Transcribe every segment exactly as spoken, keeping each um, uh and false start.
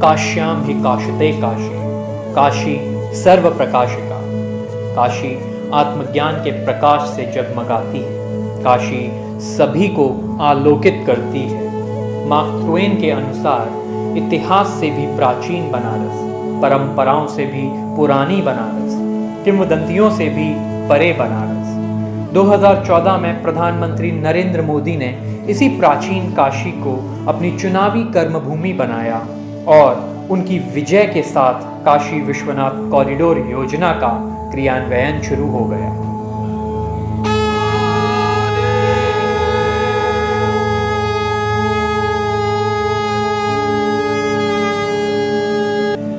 काश्याम हि काशते काशी, काशी सर्व प्रकाशिका। काशी आत्मज्ञान के प्रकाश से जगमगाती है, काशी सभी को आलोकित करती है। मार्क ट्वेन के अनुसार इतिहास से भी प्राचीन बनारस, परंपराओं से भी पुरानी बनारस, किंवदंतियों से भी परे बनारस। दो हज़ार चौदह में प्रधानमंत्री नरेंद्र मोदी ने इसी प्राचीन काशी को अपनी चुनावी कर्मभूमि बनाया और उनकी विजय के साथ काशी विश्वनाथ कॉरिडोर योजना का क्रियान्वयन शुरू हो गया।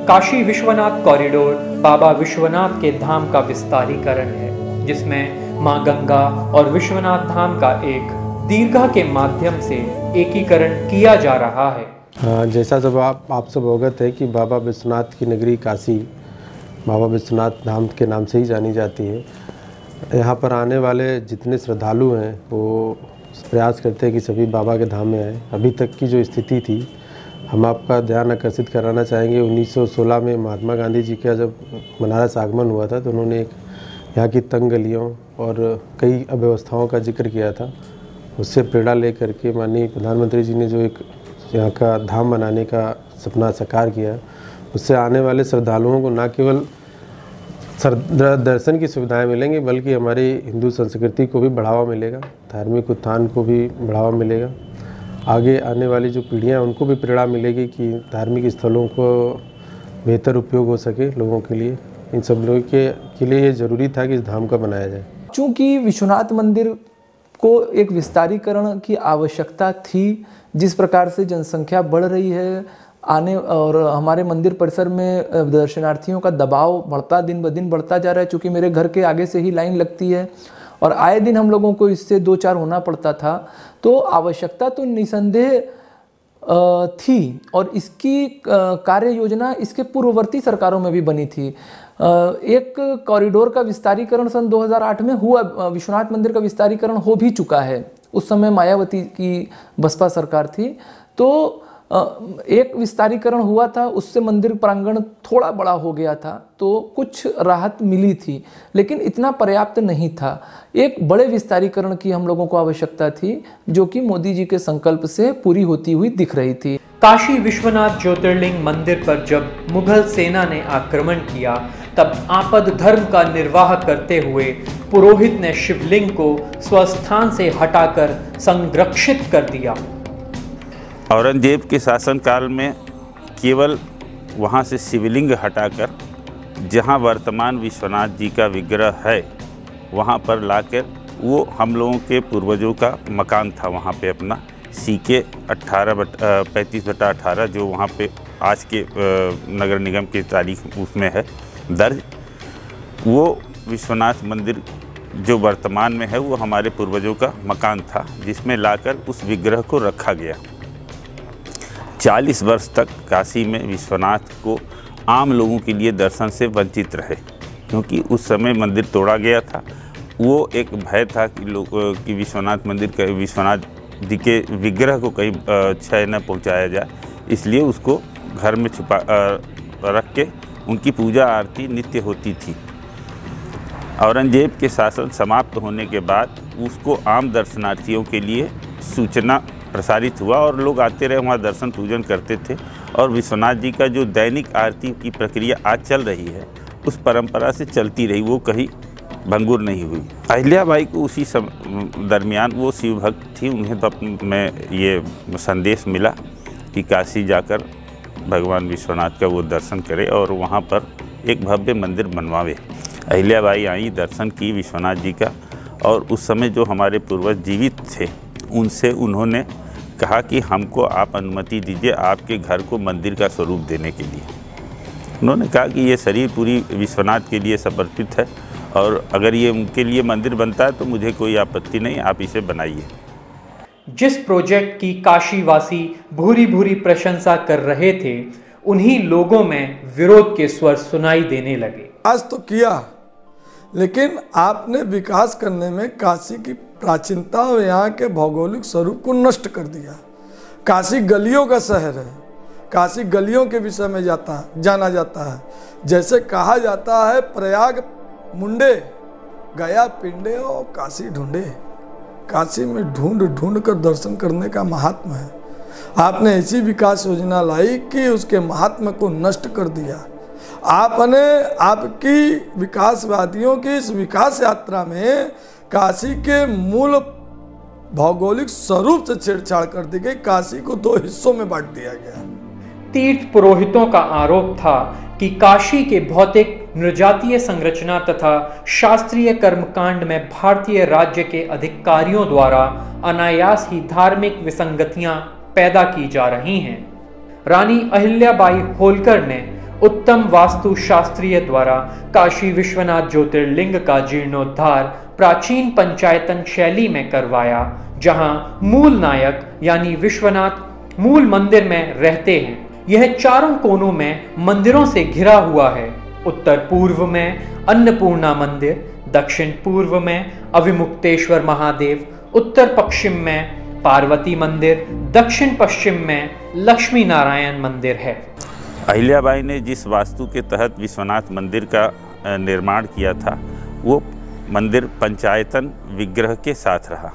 काशी विश्वनाथ कॉरिडोर बाबा विश्वनाथ के धाम का विस्तारीकरण है, जिसमें मां गंगा और विश्वनाथ धाम का एक दीर्घा के माध्यम से एकीकरण किया जा रहा है। जैसा जब आप आप सब अवगत है कि बाबा विश्वनाथ की नगरी काशी बाबा विश्वनाथ धाम के नाम से ही जानी जाती है। यहाँ पर आने वाले जितने श्रद्धालु हैं वो प्रयास करते हैं कि सभी बाबा के धाम में आए। अभी तक की जो स्थिति थी, हम आपका ध्यान आकर्षित कराना चाहेंगे। उन्नीस सौ सोलह में महात्मा गांधी जी का जब बनारस आगमन हुआ था तो उन्होंने एक यहाँ की तंग गलियों और कई अव्यवस्थाओं का जिक्र किया था। उससे प्रेरणा ले करके माननीय प्रधानमंत्री जी ने जो एक यहाँ का धाम बनाने का सपना साकार किया, उससे आने वाले श्रद्धालुओं को न केवल दर्शन की सुविधाएं मिलेंगी बल्कि हमारी हिंदू संस्कृति को भी बढ़ावा मिलेगा, धार्मिक उत्थान को भी बढ़ावा मिलेगा। आगे आने वाली जो पीढ़ियाँ उनको भी प्रेरणा मिलेगी कि धार्मिक स्थलों को बेहतर उपयोग हो सके लोगों के लिए। इन सब लोगों के, के लिए ये ज़रूरी था कि इस धाम का बनाया जाए। चूँकि विश्वनाथ मंदिर को एक विस्तारीकरण की आवश्यकता थी, जिस प्रकार से जनसंख्या बढ़ रही है आने और हमारे मंदिर परिसर में दर्शनार्थियों का दबाव बढ़ता दिन ब दिन बढ़ता जा रहा है। चूँकि मेरे घर के आगे से ही लाइन लगती है और आए दिन हम लोगों को इससे दो चार होना पड़ता था, तो आवश्यकता तो निसंदेह थी और इसकी कार्य योजना इसके पूर्ववर्ती सरकारों में भी बनी थी। एक कॉरिडोर का विस्तारीकरण सन दो हज़ार आठ में हुआ, विश्वनाथ मंदिर का विस्तारीकरण हो भी चुका है। उस समय मायावती की बसपा सरकार थी, तो एक विस्तारीकरण हुआ था, उससे मंदिर प्रांगण थोड़ा बड़ा हो गया था, तो कुछ राहत मिली थी, लेकिन इतना पर्याप्त नहीं था। एक बड़े विस्तारीकरण की हम लोगों को आवश्यकता थी, जो कि मोदी जी के संकल्प से पूरी होती हुई दिख रही थी। काशी विश्वनाथ ज्योतिर्लिंग मंदिर पर जब मुगल सेना ने आक्रमण किया, तब आपद धर्म का निर्वाह करते हुए पुरोहित ने शिवलिंग को स्वस्थान से हटाकर संरक्षित कर दिया। औरंगजेब के शासनकाल में केवल वहाँ से शिवलिंग हटाकर जहाँ वर्तमान विश्वनाथ जी का विग्रह है वहाँ पर लाकर, वो हम लोगों के पूर्वजों का मकान था, वहाँ पे अपना सीके अट्ठारह बट पैंतीस बटा अठारह जो वहाँ पे आज के नगर निगम की तारीख उसमें है दर्ज, वो विश्वनाथ मंदिर जो वर्तमान में है वो हमारे पूर्वजों का मकान था, जिसमें लाकर उस विग्रह को रखा गया। चालीस वर्ष तक काशी में विश्वनाथ को आम लोगों के लिए दर्शन से वंचित रहे, क्योंकि उस समय मंदिर तोड़ा गया था। वो एक भय था कि लोग कि विश्वनाथ मंदिर का विश्वनाथ जी के विग्रह को कहीं क्षय न पहुंचाया जाए, इसलिए उसको घर में छुपा रख के उनकी पूजा आरती नित्य होती थी। औरंगजेब के शासन समाप्त होने के बाद उसको आम दर्शनार्थियों के लिए सूचना प्रसारित हुआ और लोग आते रहे, वहाँ दर्शन पूजन करते थे। और विश्वनाथ जी का जो दैनिक आरती की प्रक्रिया आज चल रही है, उस परंपरा से चलती रही, वो कहीं भंगुर नहीं हुई। अहिल्याबाई को उसी दरमियान, वो शिव भक्त थी, उन्हें तब में ये संदेश मिला कि काशी जाकर भगवान विश्वनाथ का वो दर्शन करे और वहाँ पर एक भव्य मंदिर बनवावे। अहिल्याबाई आई, दर्शन की विश्वनाथ जी का, और उस समय जो हमारे पूर्वज जीवित थे उनसे उन्होंने कहा कि हमको आप अनुमति दीजिए आपके घर को मंदिर का स्वरूप देने के लिए। उन्होंने कहा कि ये शरीर पूरी विश्वनाथ के लिए समर्पित है और अगर ये उनके लिए मंदिर बनता है तो मुझे कोई आपत्ति नहीं, आप इसे बनाइए। जिस प्रोजेक्ट की काशीवासी भूरी भूरी प्रशंसा कर रहे थे, उन्हीं लोगों में विरोध के स्वर सुनाई देने लगे। आज तो किया, लेकिन आपने विकास करने में काशी की प्राचीनता और यहाँ के भौगोलिक स्वरूप को नष्ट कर दिया। काशी गलियों का शहर है, काशी गलियों के विषय में जाता है जाना जाता है। जैसे कहा जाता है प्रयाग मुंडे, गया पिंडे और काशी ढूंढे। काशी में ढूंढ ढूंढ कर दर्शन करने का महात्म है। आपने ऐसी विकास योजना लाई कि उसके महात्म को नष्ट कर दिया। आपने आपकी विकासवादियों की इस विकास यात्रा में काशी के मूल भौगोलिक स्वरूप से छेड़छाड़ कर दी गई। काशी को दो हिस्सों में बांट दिया गया। तीर्थ पुरोहितों का आरोप था कि काशी के भौतिक निर्जातीय संरचना तथा शास्त्रीय कर्मकांड में भारतीय राज्य के अधिकारियों द्वारा अनायास ही धार्मिक विसंगतियां पैदा की जा रही हैं। रानी अहिल्याबाई होलकर ने उत्तम वास्तु शास्त्रीय द्वारा काशी विश्वनाथ ज्योतिर्लिंग का जीर्णोद्धार प्राचीन पंचायतन शैली में करवाया, जहां मूल नायक यानी विश्वनाथ मूल मंदिर में रहते हैं। यह चारों कोनों में मंदिरों से घिरा हुआ है। उत्तर पूर्व में अन्नपूर्णा मंदिर, दक्षिण पूर्व में अविमुक्तेश्वर महादेव, उत्तर पश्चिम में पार्वती मंदिर, दक्षिण पश्चिम में लक्ष्मी नारायण मंदिर है। अहिल्याबाई ने जिस वास्तु के तहत विश्वनाथ मंदिर का निर्माण किया था, वो मंदिर पंचायतन विग्रह के साथ रहा।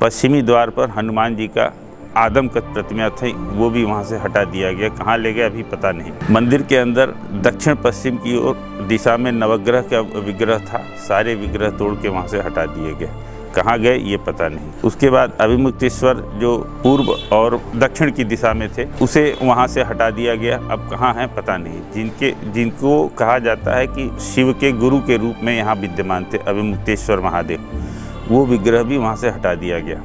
पश्चिमी द्वार पर हनुमान जी का आदमकद प्रतिमा थी, वो भी वहाँ से हटा दिया गया। कहाँ ले गया अभी पता नहीं। मंदिर के अंदर दक्षिण पश्चिम की ओर दिशा में नवग्रह का विग्रह था, सारे विग्रह तोड़ के वहाँ से हटा दिए गए। कहाँ गए ये पता नहीं। उसके बाद अभिमुक्तेश्वर जो पूर्व और दक्षिण की दिशा में थे, उसे वहाँ से हटा दिया गया। अब कहाँ हैं पता नहीं। जिनके जिनको कहा जाता है कि शिव के गुरु के रूप में यहाँ विद्यमान थे अभिमुक्तेश्वर महादेव, वो विग्रह भी वहाँ से हटा दिया गया।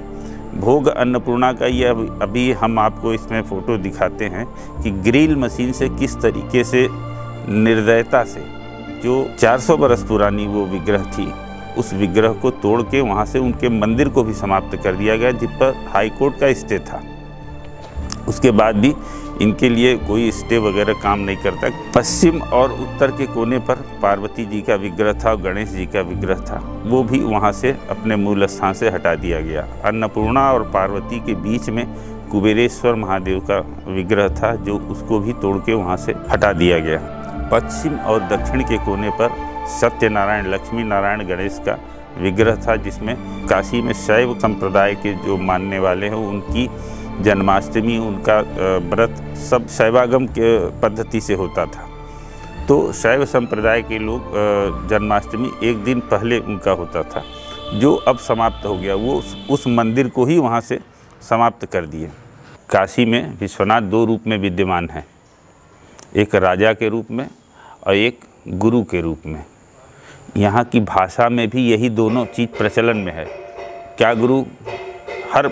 भोग अन्नपूर्णा का ये अभी हम आपको इसमें फ़ोटो दिखाते हैं कि ग्रिल मशीन से किस तरीके से निर्दयता से जो चार सौ बरस पुरानी वो विग्रह थी, उस विग्रह को तोड़ के वहाँ से उनके मंदिर को भी समाप्त कर दिया गया, जिस पर हाई कोर्ट का स्टे था। उसके बाद भी इनके लिए कोई स्टे वगैरह काम नहीं करता। पश्चिम और उत्तर के कोने पर पार्वती जी का विग्रह था और गणेश जी का विग्रह था, वो भी वहाँ से अपने मूल स्थान से हटा दिया गया। अन्नपूर्णा और पार्वती के बीच में कुबेरेश्वर महादेव का विग्रह था, जो उसको भी तोड़ के वहाँ से हटा दिया गया। पश्चिम और दक्षिण के कोने पर सत्यनारायण, लक्ष्मी नारायण, गणेश का विग्रह था, जिसमें काशी में शैव संप्रदाय के जो मानने वाले हैं उनकी जन्माष्टमी, उनका व्रत सब शैवागम के पद्धति से होता था। तो शैव संप्रदाय के लोग जन्माष्टमी एक दिन पहले उनका होता था, जो अब समाप्त हो गया। वो उस मंदिर को ही वहाँ से समाप्त कर दिए। काशी में विश्वनाथ दो रूप में विद्यमान हैं, एक राजा के रूप में और एक गुरु के रूप में। यहाँ की भाषा में भी यही दोनों चीज़ प्रचलन में है। क्या गुरु हर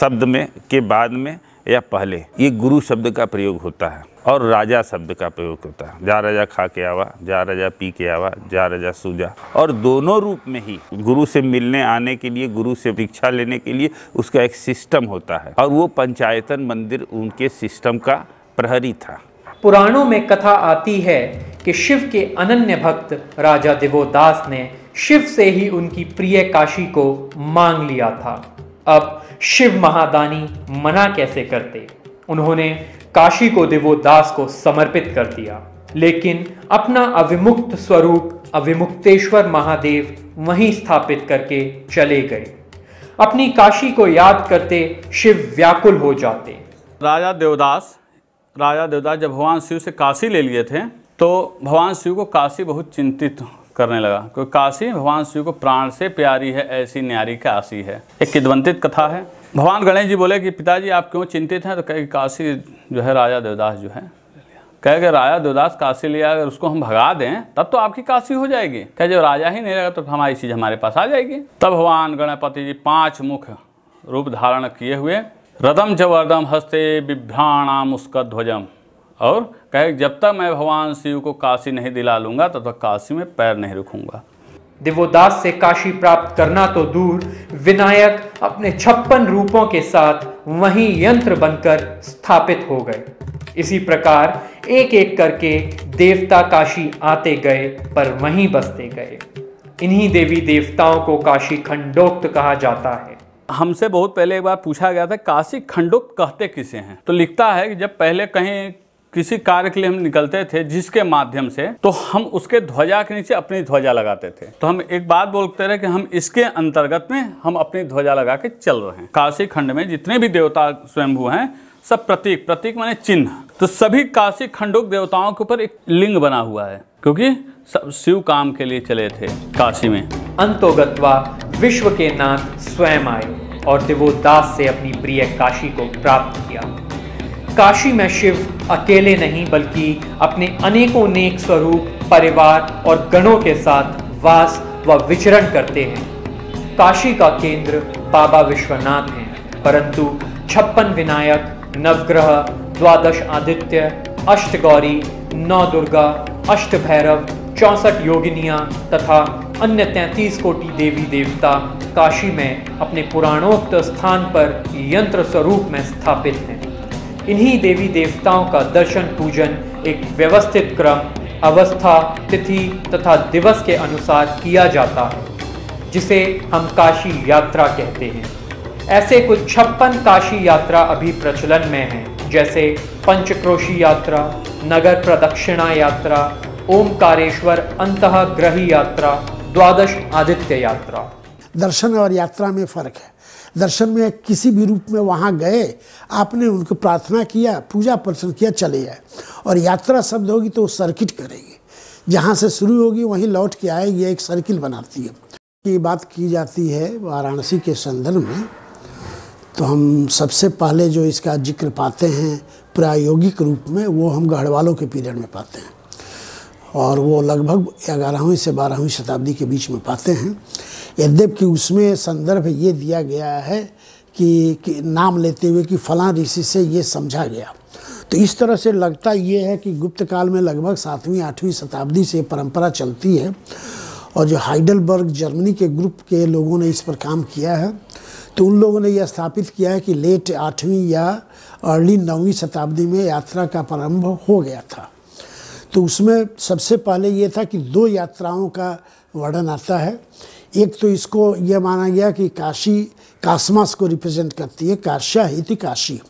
शब्द में के बाद में या पहले ये गुरु शब्द का प्रयोग होता है, और राजा शब्द का प्रयोग होता है। जा राजा खा के आवा, जा राजा पी के आवा, जा राजा सूजा। और दोनों रूप में ही गुरु से मिलने आने के लिए, गुरु से दीक्षा लेने के लिए उसका एक सिस्टम होता है, और वो पंचायतन मंदिर उनके सिस्टम का प्रहरी था। पुराणों में कथा आती है कि शिव के अनन्य भक्त राजा दिवोदास ने शिव से ही उनकी प्रिय काशी को मांग लिया था। अब शिव महादानी मना कैसे करते, उन्होंने काशी को दिवोदास को समर्पित कर दिया, लेकिन अपना अविमुक्त स्वरूप अविमुक्तेश्वर महादेव वहीं स्थापित करके चले गए। अपनी काशी को याद करते शिव व्याकुल हो जाते। राजा देवदास राजा देवदास जब भगवान शिव से काशी ले लिए थे, तो भगवान शिव को काशी बहुत चिंतित करने लगा, क्योंकि काशी भगवान शिव को प्राण से प्यारी है, ऐसी न्यारी काशी है। एक किंवदंतित कथा है, भगवान गणेश जी बोले कि पिताजी आप क्यों चिंतित हैं, तो कहे काशी जो है राजा देवदास जो है कहे कि राजा देवदास काशी लिया, अगर उसको हम भगा दें तब तो आपकी काशी हो जाएगी। कहे जब राजा ही नहीं रहेगा तो हमारी चीज़ हमारे पास आ जाएगी। तब भगवान गणपति जी पाँच मुख रूप धारण किए हुए रदम जवरदम हस्ते बिभ्राणाम उसका ध्वजम, और कहे जब तक मैं भगवान शिव को काशी नहीं दिला लूँगा तब तक काशी में पैर नहीं रखूँगा। दिवोदास से काशी प्राप्त करना तो दूर, विनायक अपने छप्पन रूपों के साथ वहीं यंत्र बनकर स्थापित हो गए। इसी प्रकार एक एक करके देवता काशी आते गए पर वहीं बसते गए। इन्हीं देवी देवताओं को काशी खंडोक्त कहा जाता है। हमसे बहुत पहले एक बार पूछा गया था काशी खंडों कहते किसे हैं, तो लिखता है कि जब पहले कहीं किसी कार्य के लिए हम निकलते थे जिसके माध्यम से, तो हम उसके ध्वजा के नीचे अपनी ध्वजा लगाते थे। तो हम एक बात बोलते रहे कि हम इसके अंतर्गत में हम अपनी ध्वजा लगा के चल रहे हैं। काशी खंड में जितने भी देवता स्वयंभू हैं सब प्रतीक, प्रतीक माने चिन्ह, तो सभी काशी खंडोक देवताओं के ऊपर एक लिंग बना हुआ है, क्योंकि सब शिव काम के लिए चले थे काशी में। अंतोगत्वा विश्व के नाथ स्वयं आए और दिवोदास से अपनी प्रिय काशी को प्राप्त किया। काशी में शिव अकेले नहीं बल्कि अपने अनेकों नेक स्वरूप, परिवार और गणों के साथ वास व विचरण करते हैं। काशी का केंद्र बाबा विश्वनाथ हैं, परंतु छप्पन विनायक, नवग्रह, द्वादश आदित्य, अष्ट गौरी, नौ दुर्गा, अष्ट भैरव, चौसठ योगिनियाँ तथा अन्य तैंतीस कोटि देवी देवता काशी में अपने पुराणोक्त स्थान पर यंत्र स्वरूप में स्थापित हैं। इन्हीं देवी देवताओं का दर्शन पूजन एक व्यवस्थित क्रम, अवस्था, तिथि तथा दिवस के अनुसार किया जाता है, जिसे हम काशी यात्रा कहते हैं। ऐसे कुछ छप्पन काशी यात्रा अभी प्रचलन में हैं, जैसे पंचक्रोशी यात्रा, नगर प्रदक्षिणा यात्रा, ओमकारेश्वर अंतःग्रही यात्रा, द्वादश आदित्य यात्रा। दर्शन और यात्रा में फ़र्क है। दर्शन में किसी भी रूप में वहाँ गए, आपने उनको प्रार्थना किया, पूजा अर्चन किया, चले आए। और यात्रा शब्द होगी तो सर्किट करेगी, जहाँ से शुरू होगी वहीं लौट के आएगी, एक सर्किल बनाती है। ये बात की जाती है वाराणसी के संदर्भ में, तो हम सबसे पहले जो इसका जिक्र पाते हैं प्रायोगिक रूप में, वो हम गढ़वालों के पीरियड में पाते हैं, और वो लगभग ग्यारहवीं से बारहवीं शताब्दी के बीच में पाते हैं। यद्यपि उसमें संदर्भ ये दिया गया है कि, कि नाम लेते हुए कि फलां ऋषि से ये समझा गया, तो इस तरह से लगता ये है कि गुप्त काल में लगभग सातवीं आठवीं शताब्दी से परंपरा चलती है। और जो हाइडलबर्ग जर्मनी के ग्रुप के लोगों ने इस पर काम किया है, तो उन लोगों ने यह स्थापित किया है कि लेट आठवीं या अर्ली नौवीं शताब्दी में यात्रा का प्रारंभ हो गया था। तो उसमें सबसे पहले ये था कि दो यात्राओं का वर्णन आता है। एक तो इसको यह माना गया कि काशी कास्मास को रिप्रेजेंट करती है, काश्या हिति काशी,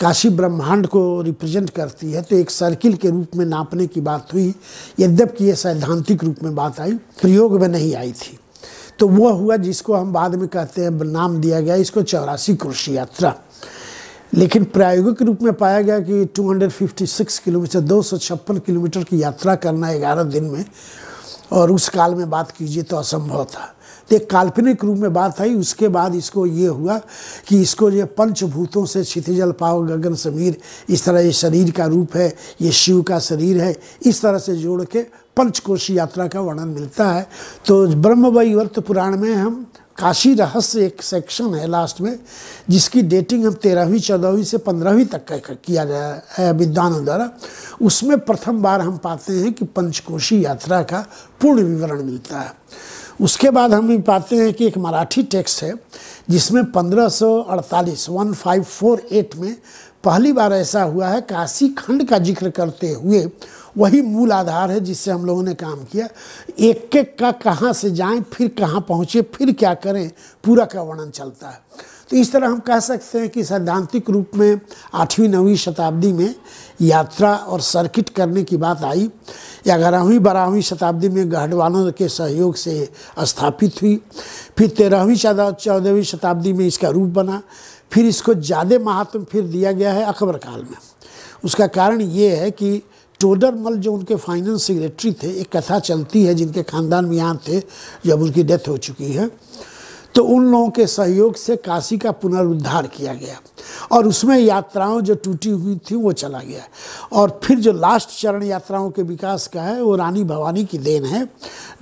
काशी ब्रह्मांड को रिप्रेजेंट करती है, तो एक सर्किल के रूप में नापने की बात हुई, यद्यपि ये सैद्धांतिक रूप में बात आई, प्रयोग में नहीं आई थी। तो वह हुआ जिसको हम बाद में कहते हैं, नाम दिया गया इसको चौरासी क्रोशी यात्रा। लेकिन प्रायोगिक रूप में पाया गया कि दो सौ छप्पन किलोमीटर दो सौ छप्पन किलोमीटर की यात्रा करना ग्यारह दिन में, और उस काल में बात कीजिए तो असंभव था। तो एक काल्पनिक रूप में बात आई। उसके बाद इसको ये हुआ कि इसको ये पंचभूतों से, क्षितिजल पाव, गगन समीर, इस तरह ये शरीर का रूप है, ये शिव का शरीर है, इस तरह से जोड़ के पंचकोशी यात्रा का वर्णन मिलता है। तो ब्रह्मवैवर्त पुराण में हम काशी रहस्य एक सेक्शन है लास्ट में, जिसकी डेटिंग हम तेरहवीं चौदहवीं से पंद्रहवीं तक का किया गया है विद्वानों द्वारा। उसमें प्रथम बार हम पाते हैं कि पंचकोशी यात्रा का पूर्ण विवरण मिलता है। उसके बाद हम पाते हैं कि एक मराठी टेक्स्ट है जिसमें पंद्रह सौ अड़तालीस पंद्रह सौ अड़तालीस में पहली बार ऐसा हुआ है, काशी खंड का जिक्र करते हुए। वही मूल आधार है जिससे हम लोगों ने काम किया। एक एक का कहाँ से जाएं, फिर कहाँ पहुँचे, फिर क्या करें, पूरा का वर्णन चलता है। तो इस तरह हम कह सकते हैं कि सैद्धांतिक रूप में आठवीं नौवीं शताब्दी में यात्रा और सर्किट करने की बात आई, या ग्यारहवीं बारहवीं शताब्दी में गढ़वालों के सहयोग से स्थापित हुई, फिर तेरहवीं चौदहवीं शताब्दी में इसका रूप बना, फिर इसको ज़्यादा महात्म फिर दिया गया है अकबर काल में। उसका कारण ये है कि टोडरमल जो उनके फाइनेंस सेक्रेटरी थे, एक कथा चलती है जिनके खानदान में यहाँ थे, जब उनकी डेथ हो चुकी है, तो उन लोगों के सहयोग से काशी का पुनरुद्धार किया गया और उसमें यात्राओं जो टूटी हुई थी वो चला गया। और फिर जो लास्ट चरण यात्राओं के विकास का है वो रानी भवानी की देन है,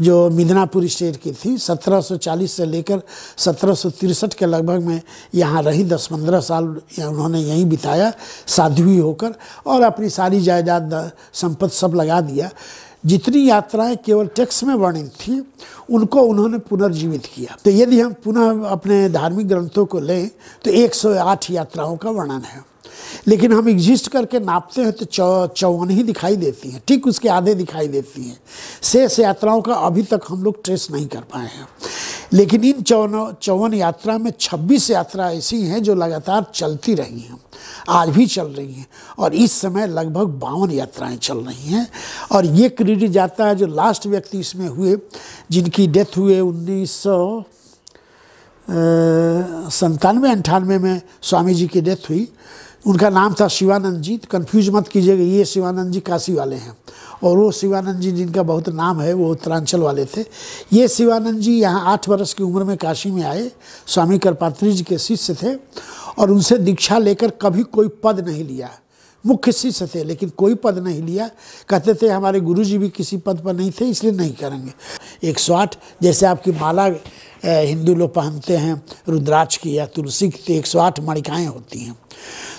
जो मिदनापुर स्टेट की थी। सत्रह सौ चालीस से लेकर सत्रह सौ तिरसठ के लगभग में यहाँ रही, दस पंद्रह साल उन्होंने यहीं बिताया साध्वी होकर, और अपनी सारी जायदाद संपत्ति सब लगा दिया। जितनी यात्राएं केवल टेक्स्ट में वर्णित थी उनको उन्होंने पुनर्जीवित किया। तो यदि हम पुनः अपने धार्मिक ग्रंथों को लें तो एक सौ आठ यात्राओं का वर्णन है, लेकिन हम एग्जिस्ट करके नापते हैं तो चौ चौवन ही दिखाई देती हैं, ठीक उसके आधे दिखाई देती हैं। शेष यात्राओं का अभी तक हम लोग ट्रेस नहीं कर पाए हैं। लेकिन इन चौवन चौवन यात्रा में छब्बीस यात्रा ऐसी हैं जो लगातार चलती रही हैं, आज भी चल रही हैं, और इस समय लगभग बावन यात्राएं चल रही हैं। और ये क्रेडिट जाता है, जो लास्ट व्यक्ति इसमें हुए जिनकी डेथ हुए उन्नीस सौ संतानवे अंठानवे में स्वामी जी की डेथ हुई, उनका नाम था शिवानंद जी। तो कन्फ्यूज मत कीजिएगा, ये शिवानंद जी काशी वाले हैं और वो शिवानंद जी जिनका बहुत नाम है वो उत्तरांचल वाले थे। ये शिवानंद जी यहाँ आठ वर्ष की उम्र में काशी में आए, स्वामी करपात्री जी के शिष्य थे और उनसे दीक्षा लेकर कभी कोई पद नहीं लिया। मुख्य शिष्य थे लेकिन कोई पद नहीं लिया, कहते थे हमारे गुरु जी भी किसी पद पर नहीं थे इसलिए नहीं करेंगे। एक सौ आठ जैसे आपकी माला हिंदू लोग पहनते हैं रुद्राक्ष की या तुलसी की, एक सौ आठ मणिकाएँ होती हैं।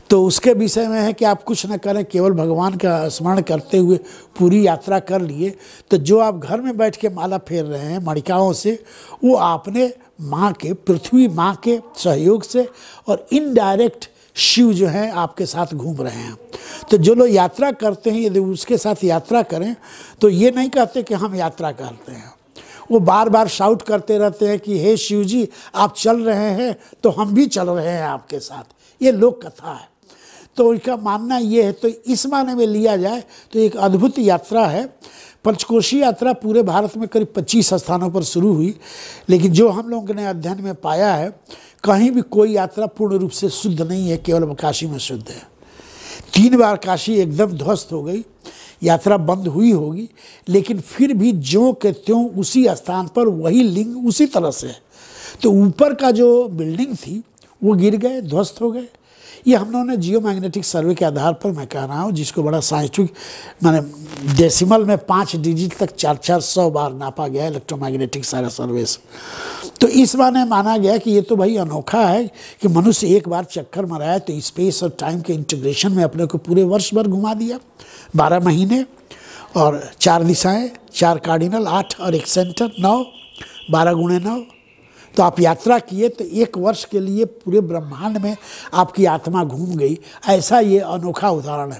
तो उसके विषय में है कि आप कुछ न करें, केवल भगवान का स्मरण करते हुए पूरी यात्रा कर लिए तो जो आप घर में बैठ के माला फेर रहे हैं मणिकाओं से, वो आपने माँ के पृथ्वी माँ के सहयोग से और इनडायरेक्ट शिव जो हैं आपके साथ घूम रहे हैं। तो जो लोग यात्रा करते हैं यदि उसके साथ यात्रा करें तो ये नहीं कहते कि हम यात्रा करते हैं, वो बार बार शाउट करते रहते हैं कि हे शिव जी आप चल रहे हैं तो हम भी चल रहे हैं आपके साथ। ये लोक कथा है, तो उनका मानना ये है। तो इस माने में लिया जाए तो एक अद्भुत यात्रा है। पंचकोशी यात्रा पूरे भारत में करीब पच्चीस स्थानों पर शुरू हुई, लेकिन जो हम लोगों ने अध्ययन में पाया है कहीं भी कोई यात्रा पूर्ण रूप से शुद्ध नहीं है, केवल काशी में शुद्ध है। तीन बार काशी एकदम ध्वस्त हो गई, यात्रा बंद हुई होगी, लेकिन फिर भी ज्यों के त्यों उसी स्थान पर वही लिंग उसी तरह से है। तो ऊपर का जो बिल्डिंग थी वो गिर गए, ध्वस्त हो गए। ये हम लोगों ने जियो मैग्नेटिक सर्वे के आधार पर मैं कह रहा हूँ, जिसको बड़ा साइंटिफिक माने डेसिमल में पाँच डिजिट तक चार चार सौ बार नापा गया इलेक्ट्रोमैग्नेटिक सारा सर्वे से। तो इस बार ने माना गया कि ये तो भाई अनोखा है कि मनुष्य एक बार चक्कर मराया तो स्पेस और टाइम के इंटीग्रेशन में अपने को पूरे वर्ष भर घुमा दिया, बारह महीने और चार दिशाएँ, चार कार्डिनल, आठ और एक सेंटर, नौ, बारह गुणे नौ। तो आप यात्रा किए तो एक वर्ष के लिए पूरे ब्रह्मांड में आपकी आत्मा घूम गई, ऐसा ये अनोखा उदाहरण है।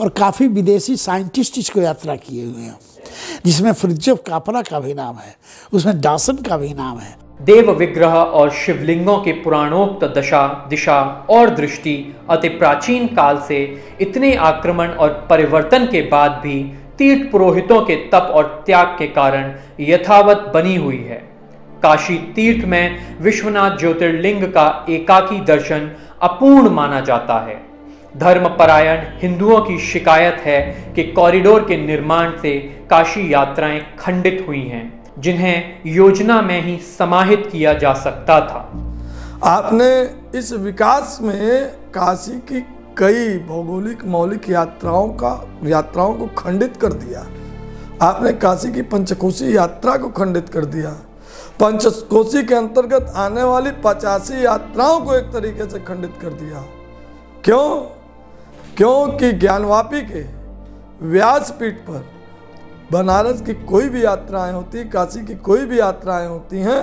और काफ़ी विदेशी साइंटिस्ट इसको यात्रा किए हुए हैं, जिसमें फ्रिजफ कापरा का भी नाम है, उसमें दासन का भी नाम है। देव विग्रह और शिवलिंगों के पुराणोक्त दशा, दिशा और दृष्टि अति प्राचीन काल से इतने आक्रमण और परिवर्तन के बाद भी तीर्थ पुरोहितों के तप और त्याग के कारण यथावत बनी हुई है। काशी तीर्थ में विश्वनाथ ज्योतिर्लिंग का एकाकी दर्शन अपूर्ण माना जाता है। धर्मपरायण हिंदुओं की शिकायत है कि कॉरिडोर के निर्माण से काशी यात्राएं खंडित हुई हैं, जिन्हें योजना में ही समाहित किया जा सकता था। आपने इस विकास में काशी की कई भौगोलिक मौलिक यात्राओं का यात्राओं को खंडित कर दिया। आपने काशी की पंचकोशी यात्रा को खंडित कर दिया, पंचकोशी के अंतर्गत आने वाली पचासी यात्राओं को एक तरीके से खंडित कर दिया। क्यों? क्योंकि ज्ञानवापी के व्यासपीठ पर बनारस की कोई भी यात्राएं होती, काशी की कोई भी यात्राएं होती हैं,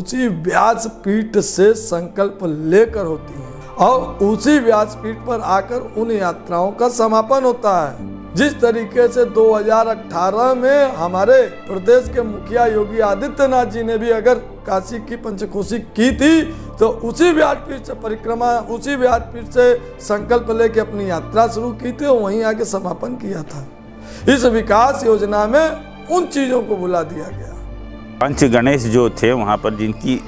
उसी व्यासपीठ से संकल्प लेकर होती हैं और उसी व्यासपीठ पर आकर उन यात्राओं का समापन होता है। जिस तरीके से दो हज़ार अठारह में हमारे प्रदेश के मुखिया योगी आदित्यनाथ जी ने भी अगर काशी की पंचकोशी की थी तो उसी व्यासपीठ से परिक्रमा, उसी व्यासपीठ से संकल्प लेके अपनी यात्रा शुरू की थी और वहीं आके समापन किया था। इस विकास योजना में उन चीज़ों को भुला दिया गया। पंच गणेश जो थे वहाँ पर, जिनकी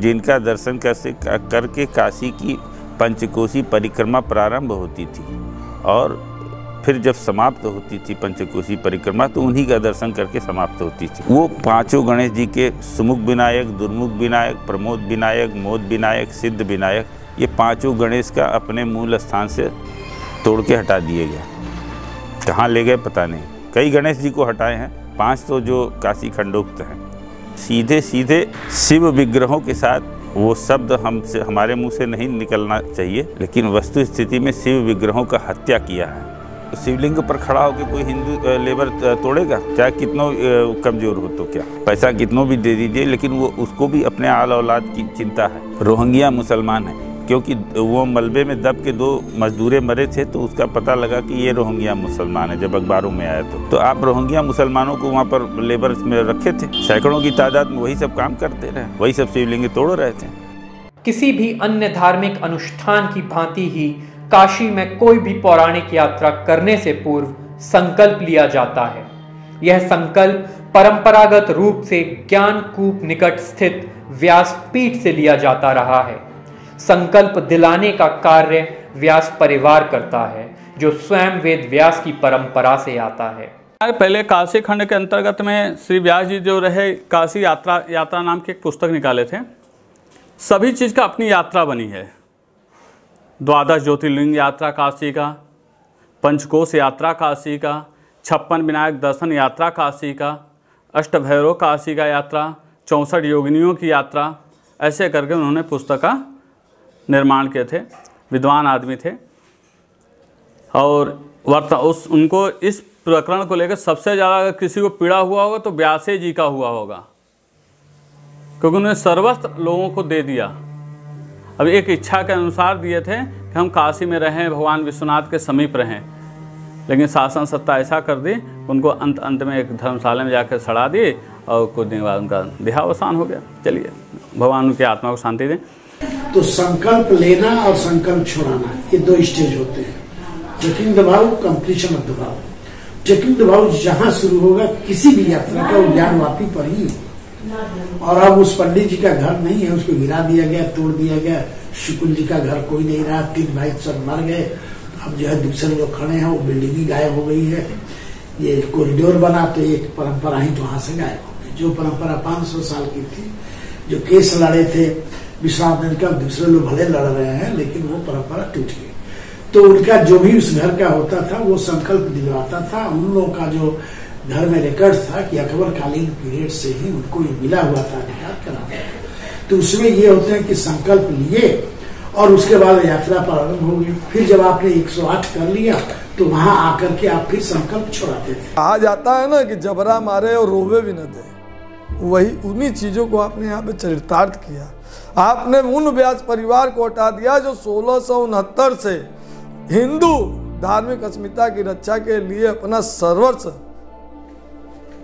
जिनका दर्शन कर करके काशी की पंचकोशी परिक्रमा प्रारंभ होती थी और फिर जब समाप्त होती थी पंचकोशी परिक्रमा तो उन्हीं का दर्शन करके समाप्त होती थी। वो पांचों गणेश जी के सुमुख विनायक, दुर्मुख विनायक, प्रमोद विनायक, मोद विनायक, सिद्ध विनायक, ये पांचों गणेश का अपने मूल स्थान से तोड़ के हटा दिए गए। कहाँ ले गए पता नहीं, कई गणेश जी को हटाए हैं, पांच तो जो काशी खंडोक्त हैं। सीधे सीधे शिव विग्रहों के साथ, वो शब्द हमसे हमारे मुँह से नहीं निकलना चाहिए, लेकिन वस्तु स्थिति में शिव विग्रहों का हत्या किया है। शिवलिंग पर खड़ा होकर कोई हिंदू लेबर तोड़ेगा, चाहे कितनों कमजोर हो तो क्या, पैसा कितनों भी दे दीजिए, लेकिन वो उसको भी अपने आल औलाद की चिंता है। रोहिंग्या मुसलमान है, क्योंकि वो मलबे में दब के दो मजदूरे मरे थे, तो उसका पता लगा कि ये रोहिंग्या मुसलमान है जब अखबारों में आया। तो, तो आप रोहिंग्या मुसलमानों को वहाँ पर लेबर में रखे थे, सैकड़ों की तादाद में वही सब काम करते रहे, वही सब शिवलिंग तोड़ रहे थे। किसी भी अन्य धार्मिक अनुष्ठान की भांति ही काशी में कोई भी पौराणिक यात्रा करने से पूर्व संकल्प लिया जाता है। यह संकल्प परंपरागत रूप से ज्ञानकूप निकट स्थित व्यासपीठ से लिया जाता रहा है। संकल्प दिलाने का कार्य व्यास परिवार करता है, जो स्वयं वेद व्यास की परंपरा से आता है। पहले काशी खंड के अंतर्गत में श्री व्यास जी जो रहे, काशी यात्रा यात्रा नाम की एक पुस्तक निकाले थे। सभी चीज़ का अपनी यात्रा बनी है, द्वादश ज्योतिर्लिंग यात्रा काशी का, पंचकोश यात्रा काशी का, छप्पन विनायक दर्शन यात्रा काशी का, अष्ट भैरव काशी का यात्रा, चौंसठ योगिनियों की यात्रा, ऐसे करके उन्होंने पुस्तक का निर्माण किए थे। विद्वान आदमी थे और वर्त उस उनको इस प्रकरण को लेकर सबसे ज़्यादा किसी को पीड़ा हुआ होगा तो व्यासे जी का हुआ होगा, क्योंकि उन्होंने सर्वस्व लोगों को दे दिया। अब एक इच्छा के अनुसार दिए थे कि हम काशी में रहें, भगवान विश्वनाथ के समीप रहें, लेकिन शासन सत्ता ऐसा कर दी उनको अंत अंत में एक धर्मशाला में जाकर सड़ा दिए और कुछ दिन बाद उनका देहावसान हो गया। चलिए भगवान उनकी आत्मा को शांति दें। तो संकल्प लेना और संकल्प छुड़ाना, ये दो स्टेज होते हैं। चेकिंग दबाव, कंप्लीशन ऑफ दबाव। चेकिंग दबाव जहाँ शुरू होगा किसी भी यात्रा का, वो ज्ञान वापी पर ही हो। और अब उस पंडित जी का घर नहीं है, उसको गिरा दिया गया, तोड़ दिया गया। शुक्ल जी का घर कोई नहीं रहा, तीन भाई सब मर गए। अब जो है दूसरे लोग खड़े हैं, वो बिल्डिंग ही गायब हो गई है। ये कॉरिडोर बना तो एक परंपरा ही तो वहां से गायब हो गई, जो परंपरा पाँच सौ साल की थी। जो केस लड़े थे विश्वनाथ का, दूसरे लोग भले लड़ रहे हैं, लेकिन वो परंपरा टूट गई। तो उनका जो भी उस घर का होता था वो संकल्प दिलवाता था। उन लोगों का जो घर में रिकॉर्ड था कि अकबरकालीन पीरियड से ही उनको ये मिला हुआ था अधिकार कराना, तो उसमें ये होते हैं कि संकल्प लिए और उसके बाद यात्रा प्रारंभ होगी। फिर जब आपने एक सौ आठ कर लिया तो वहां आकर के आप फिर संकल्प छुड़ाते थे। कहा जाता है ना कि जबरा मारे और रोवे भी न दे, वही उन्हीं चीजों को आपने यहाँ पे चरितार्थ किया। आपने उन व्यास परिवार को हटा दिया जो सोलह सौ उनहत्तर से हिंदू धार्मिक अस्मिता की रक्षा के लिए अपना सर्वस्व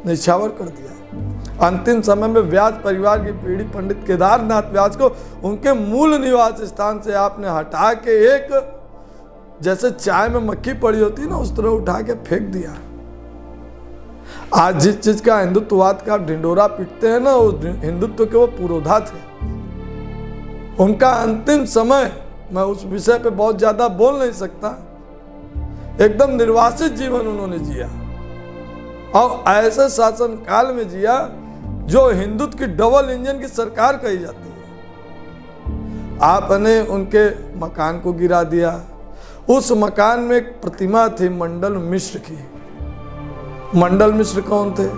निछावर कर दिया। अंतिम समय में व्यास परिवार की पीढ़ी पंडित केदारनाथ व्यास को उनके मूल निवास स्थान से आपने हटा के, एक जैसे चाय में मक्खी पड़ी होती ना, उस तरह उठा के फेंक दिया। आज जिस चीज का हिंदुत्ववाद का ढिंडोरा पीटते हैं ना, उस हिंदुत्व के वो पुरोधा थे। उनका अंतिम समय, मैं उस विषय पे बहुत ज्यादा बोल नहीं सकता, एकदम निर्वासित जीवन उन्होंने जिया और ऐसे शासन काल में जिया जो हिंदुत्व की डबल इंजन की सरकार कही जाती है। आपने उनके मकान को गिरा दिया। उस मकान में एक प्रतिमा थी मंडन मिश्र की। मंडन मिश्र कौन थे?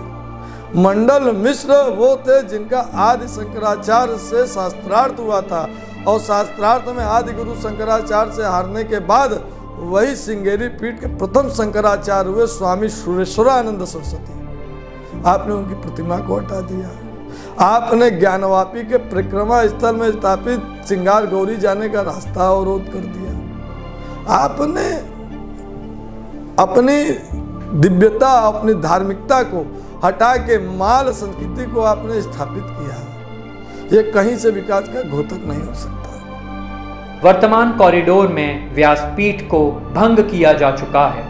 मंडन मिश्र वो थे जिनका आदि शंकराचार्य से शास्त्रार्थ हुआ था और शास्त्रार्थ में आदि गुरु शंकराचार्य से हारने के बाद वही सिंगेरी पीठ के प्रथम शंकराचार्य हुए स्वामी सुरेश्वरानंद सरस्वती। आपने उनकी प्रतिमा को हटा दिया। आपने ज्ञानवापी के परिक्रमा स्थल में स्थापित सिंगार गौरी जाने का रास्ता अवरोध कर दिया। आपने अपनी दिव्यता, अपनी धार्मिकता को हटा के माल संस्कृति को आपने स्थापित किया। ये कहीं से विकास का घोतक नहीं हो सकता। वर्तमान कॉरिडोर में व्यासपीठ को भंग किया जा चुका है।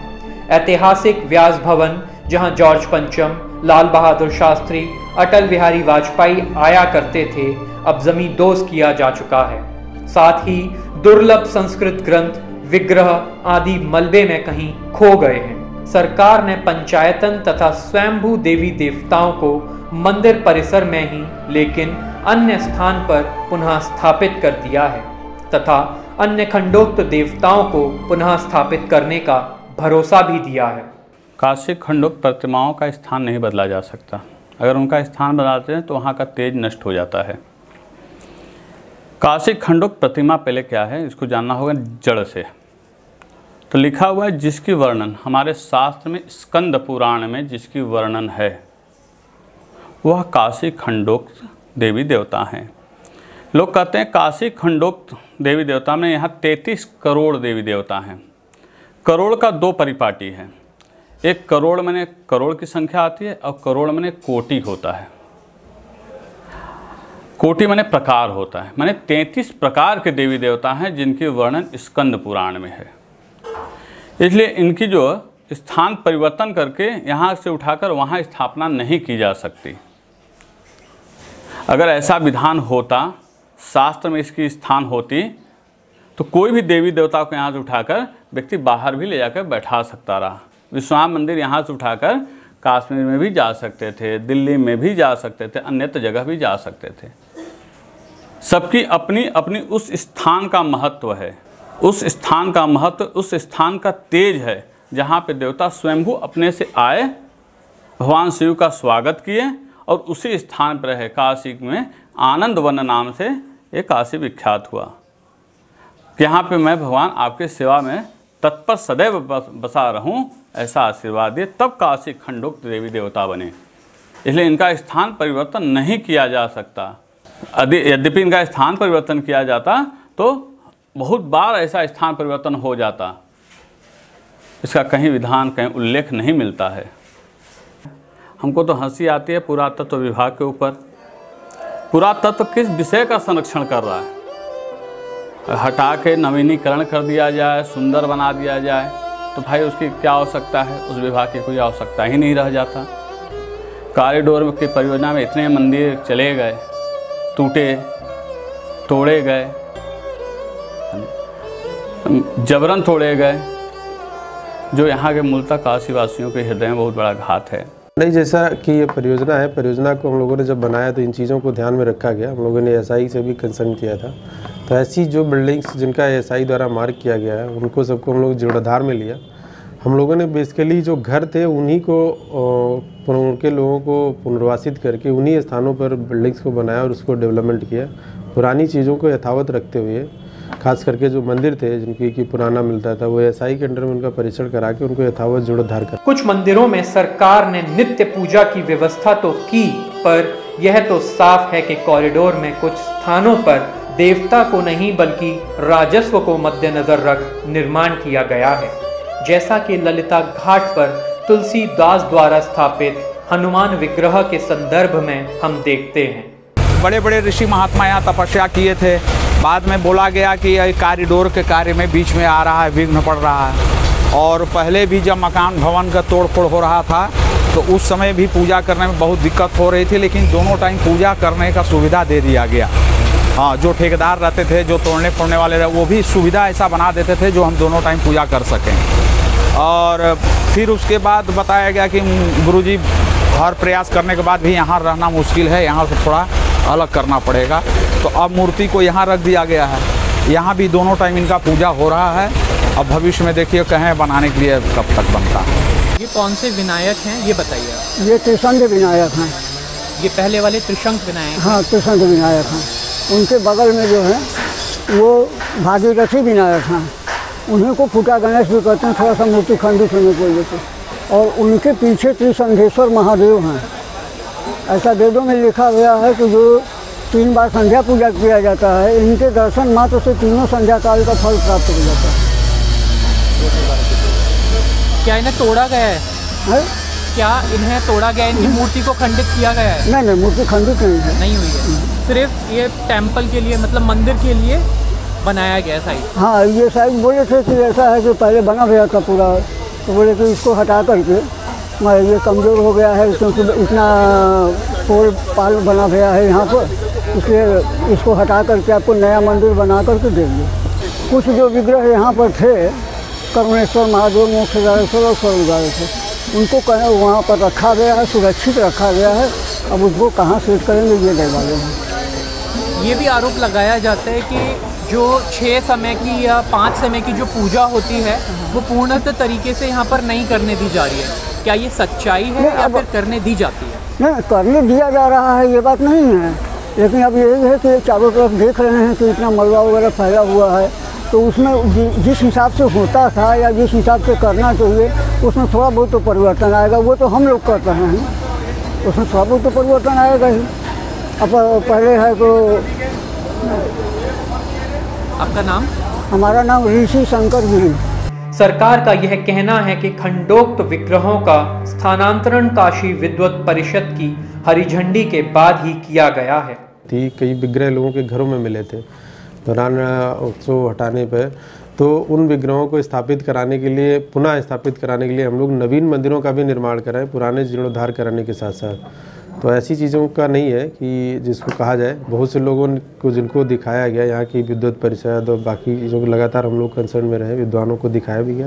ऐतिहासिक व्यास भवन, जहां जॉर्ज पंचम, लाल बहादुर शास्त्री, अटल बिहारी वाजपेयी आया करते थे, अब जमींदोज किया जा चुका है। साथ ही दुर्लभ संस्कृत ग्रंथ, विग्रह आदि मलबे में कहीं खो गए हैं। सरकार ने पंचायतन तथा स्वयंभू देवी देवताओं को मंदिर परिसर में ही, लेकिन अन्य स्थान पर पुनः स्थापित कर दिया है तथा अन्य खंडोक्त देवताओं को पुनः स्थापित करने का भरोसा भी दिया है। काशी खंडोक्त प्रतिमाओं का स्थान नहीं बदला जा सकता। अगर उनका स्थान बदलते हैं तो वहाँ का तेज नष्ट हो जाता है। काशी खंडोक्त प्रतिमा पहले क्या है, इसको जानना होगा जड़ से। तो लिखा हुआ है जिसकी वर्णन हमारे शास्त्र में स्कंद पुराण में जिसकी वर्णन है वह काशी खंडोक्त देवी देवता हैं। लोग कहते हैं काशी खंडोक्त देवी देवता में यहाँ तैंतीस करोड़ देवी देवता हैं। करोड़ का दो परिपाटी है, एक करोड़ माने करोड़ की संख्या आती है और करोड़ माने कोटि होता है, कोटि माने प्रकार होता है, माने तैंतीस प्रकार के देवी देवता हैं जिनकी वर्णन स्कंद पुराण में है। इसलिए इनकी जो स्थान परिवर्तन करके यहाँ से उठाकर वहाँ स्थापना नहीं की जा सकती। अगर ऐसा विधान होता, शास्त्र में इसकी स्थान होती, तो कोई भी देवी देवता को यहाँ से उठाकर व्यक्ति बाहर भी ले जाकर बैठा सकता रहा। विश्वनाथ मंदिर यहाँ से उठाकर कश्मीर में भी जा सकते थे, दिल्ली में भी जा सकते थे, अन्यत्र जगह भी जा सकते थे। सबकी अपनी अपनी उस स्थान का महत्व है, उस स्थान का महत्व, उस स्थान का तेज है जहाँ पे देवता स्वयंभू अपने से आए, भगवान शिव का स्वागत किए और उसी स्थान पर रहे। काशी में आनंद वन नाम से ये काशी विख्यात हुआ। यहाँ पे मैं भगवान आपके सेवा में तत्पर सदैव बसा रहूँ, ऐसा आशीर्वाद दे, तब काशी खंडोक्त देवी देवता बने। इसलिए इनका स्थान परिवर्तन नहीं किया जा सकता। यद्यपि इनका स्थान परिवर्तन किया जाता तो बहुत बार ऐसा स्थान परिवर्तन हो जाता, इसका कहीं विधान कहीं उल्लेख नहीं मिलता है। हमको तो हंसी आती है पुरातत्व विभाग के ऊपर, पुरातत्व किस विषय का संरक्षण कर रहा है। हटा के नवीनीकरण कर दिया जाए, सुंदर बना दिया जाए तो भाई उसकी क्या आवश्यकता है, उस विभाग की कोई आवश्यकता ही नहीं रह जाता। कॉरिडोर की परियोजना में इतने मंदिर चले गए, टूटे, तोड़े गए, जबरन तोड़े गए, जो यहाँ के मूलतः काशीवासियों के हृदय में बहुत बड़ा घात है। नहीं, जैसा कि ये परियोजना है, परियोजना को हम लोगों ने जब बनाया तो इन चीज़ों को ध्यान में रखा गया। हम लोगों ने एसआई से भी कंसल्ट किया था, तो ऐसी जो बिल्डिंग्स जिनका एसआई द्वारा मार्क किया गया है उनको सबको हम लोग जीर्णोद्धार में लिया। हम लोगों ने बेसिकली जो घर थे उन्हीं को, उनके लोगों को पुनर्वासित करके उन्हीं स्थानों पर बिल्डिंग्स को बनाया और उसको डेवलपमेंट किया, पुरानी चीज़ों को यथावत रखते हुए। खास करके जो मंदिर थे जिनकी की पुराना मिलता था वो एसआई के अंडर में उनका परीक्षण करा के उनको यथावत जीर्णोद्धार कर। कुछ मंदिरों में सरकार ने नित्य पूजा की व्यवस्था तो की, पर यह तो साफ है कि कॉरिडोर में कुछ स्थानों पर देवता को नहीं बल्कि राजस्व को मद्देनजर रख निर्माण किया गया है, जैसा कि ललिता घाट पर तुलसीदास द्वारा स्थापित हनुमान विग्रह के संदर्भ में हम देखते हैं। बड़े बड़े ऋषि महात्मा यहाँ तपस्या किए थे, बाद में बोला गया कि यह कॉरिडोर के कार्य में बीच में आ रहा है, विघ्न पड़ रहा है। और पहले भी जब मकान भवन का तोड़फोड़ हो रहा था तो उस समय भी पूजा करने में बहुत दिक्कत हो रही थी, लेकिन दोनों टाइम पूजा करने का सुविधा दे दिया गया। हाँ, जो ठेकेदार रहते थे, जो तोड़ने फोड़ने वाले रहे, वो भी सुविधा ऐसा बना देते थे जो हम दोनों टाइम पूजा कर सकें। और फिर उसके बाद बताया गया कि गुरुजी हर प्रयास करने के बाद भी यहाँ रहना मुश्किल है, यहाँ से थोड़ा अलग करना पड़ेगा, तो अब मूर्ति को यहाँ रख दिया गया है। यहाँ भी दोनों टाइम इनका पूजा हो रहा है। अब भविष्य में देखिए कहें बनाने के लिए कब तक बनता है। ये कौन से विनायक हैं ये बताइए आप। ये त्रिशंकु विनायक हैं। ये पहले वाले त्रिशंकु विनायक। हाँ, त्रिशंकु विनायक हैं। उनके बगल में जो है वो भागीरथी विनायक हैं, उन्हीं को फूटा गणेश भी कहते हैं, थोड़ा सा मूर्ति खंडित होने की वजह से। और उनके पीछे त्रिशंखेश्वर महादेव हैं। ऐसा वेदों में लिखा गया है कि जो तीन बार संध्या पूजा किया जाता है, इनके दर्शन मात्र से तीनों संध्या काल का फल प्राप्त हो जाता है। क्या इन्हें तोड़ा गया है, है? क्या इन्हें तोड़ा गया है, इनकी मूर्ति को खंडित किया गया है? नहीं नहीं, मूर्ति खंडित नहीं है, नहीं हुई है, सिर्फ ये टेम्पल के लिए, मतलब मंदिर के लिए बनाया गया साइड। हाँ, ये साइड बोले थे कि ऐसा है कि पहले बना गया था पूरा, तो बोले कि इसको हटा करके ये कमज़ोर हो गया है, क्योंकि इतना पोल पाल बना गया है यहाँ पर, इसलिए इसको हटा करके आपको नया मंदिर बना करके देंगे। कुछ जो विग्रह यहाँ पर थे, करुणेश्वर महादेव, मोक्षदारेश्वर और स्वर्गदारेश्वर, उनको कहें वहाँ पर रखा गया है, सुरक्षित रखा गया है। अब उसको कहाँ सेट करेंगे ये दरवाजे हैं। ये भी आरोप लगाया जाता है कि जो छः समय की या पाँच समय की जो पूजा होती है वो पूर्णतः तरीके से यहाँ पर नहीं करने दी जा रही है, क्या ये सच्चाई है या फिर करने दी जाती है? नहीं, करने दिया जा रहा है ये बात नहीं है, लेकिन अब यही है कि चारों तरफ देख रहे हैं कि इतना मलबा वगैरह फैला हुआ है, तो उसमें जिस हिसाब से होता था या जिस हिसाब से करना चाहिए उसमें थोड़ा बहुत तो परिवर्तन आएगा। वो तो हम लोग कर रहे हैं, उसमें थोड़ा बहुत तो परिवर्तन आएगा ही। अब पहले है तो आपका नाम? हमारा नाम ऋषि शंकर जी। सरकार का यह कहना है कि खंडोक्त विग्रहों का स्थानांतरण काशी विद्वत परिषद की हरी झंडी के बाद ही किया गया है। कई विग्रह लोगों के घरों में मिले थे पुराना उत्सव हटाने पर, तो उन विग्रहों को स्थापित कराने के लिए, पुनः स्थापित कराने के लिए हम लोग नवीन मंदिरों का भी निर्माण कराएं, पुराने जीर्णोद्धार कराने के साथ साथ। तो ऐसी चीज़ों का नहीं है कि जिसको कहा जाए, बहुत से लोगों को जिनको दिखाया गया यहाँ की विद्वत परिषद और बाकी चीज़ों को, लगातार हम लोग कंसर्न में रहे, विद्वानों को दिखाया भी गया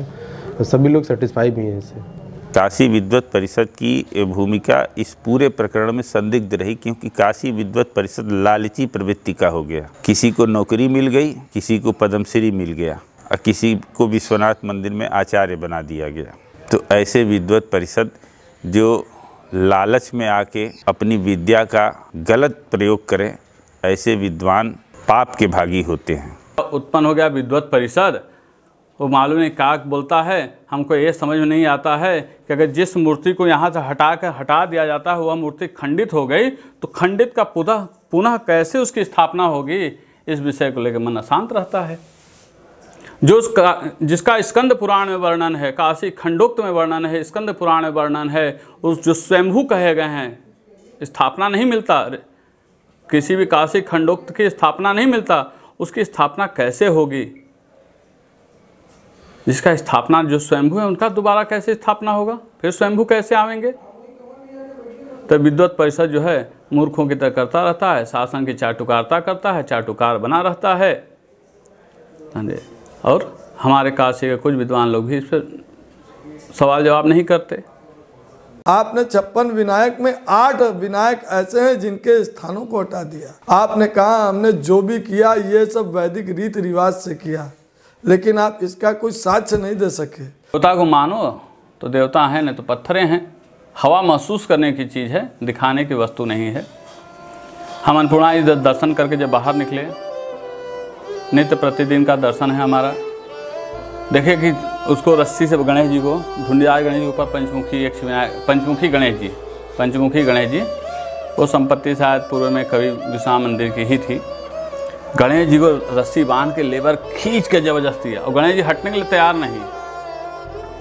और सभी लोग सेटिस्फाई भी हैं इससे। काशी विद्वत परिषद की भूमिका इस पूरे प्रकरण में संदिग्ध रही, क्योंकि काशी विद्वत परिषद लालची प्रवृत्ति का हो गया। किसी को नौकरी मिल गई, किसी को पद्मश्री मिल गया और किसी को विश्वनाथ मंदिर में आचार्य बना दिया गया। तो ऐसे विद्वत परिषद जो लालच में आके अपनी विद्या का गलत प्रयोग करें, ऐसे विद्वान पाप के भागी होते हैं। उत्पन्न हो गया विद्वत परिषद। वो मालूम नहीं काक बोलता है, हमको ये समझ में नहीं आता है कि अगर जिस मूर्ति को यहाँ से हटा कर हटा दिया जाता है वह मूर्ति खंडित हो गई, तो खंडित का पुनः पुनः कैसे उसकी स्थापना होगी। इस विषय को लेकर मन अशांत रहता है। जो उसका जिसका स्कंद पुराण में वर्णन है, काशी खंडोक्त में वर्णन है, स्कंद पुराण में वर्णन है, उस जो स्वयंभू कहे गए हैं, स्थापना नहीं मिलता। किसी भी काशी खंडोक्त की स्थापना नहीं मिलता। उसकी स्थापना कैसे होगी? जिसका स्थापना जो स्वयंभू है उनका दोबारा कैसे स्थापना होगा? फिर स्वयंभू कैसे आवेंगे? तो विद्वत परिषद जो है मूर्खों की तरह करता रहता है, शासन की चाटुकारता करता है, चाटुकार बना रहता है। और हमारे काशी के कुछ विद्वान लोग भी इस पर सवाल जवाब नहीं करते। आपने छप्पन विनायक में आठ विनायक ऐसे हैं जिनके स्थानों को हटा दिया। आपने कहा हमने जो भी किया ये सब वैदिक रीति रिवाज से किया, लेकिन आप इसका कोई साक्ष्य नहीं दे सके। देवता को मानो तो देवता हैं, नहीं तो पत्थरे हैं। हवा महसूस करने की चीज़ है, दिखाने की वस्तु नहीं है। हम अन्नपूर्णा जी दर्शन करके जब बाहर निकले, नित्य प्रतिदिन का दर्शन है हमारा। देखिए कि उसको रस्सी से गणेश जी को, ढूंढियार गणेश जी ऊपर, पंचमुखी एक शिवनायक, पंचमुखी गणेश जी, पंचमुखी गणेश जी। वो संपत्ति शायद पूर्व में कभी विश्वनाथ मंदिर की ही थी। गणेश जी को रस्सी बांध के लेबर खींच के जबरदस्ती, और गणेश जी हटने के लिए तैयार नहीं।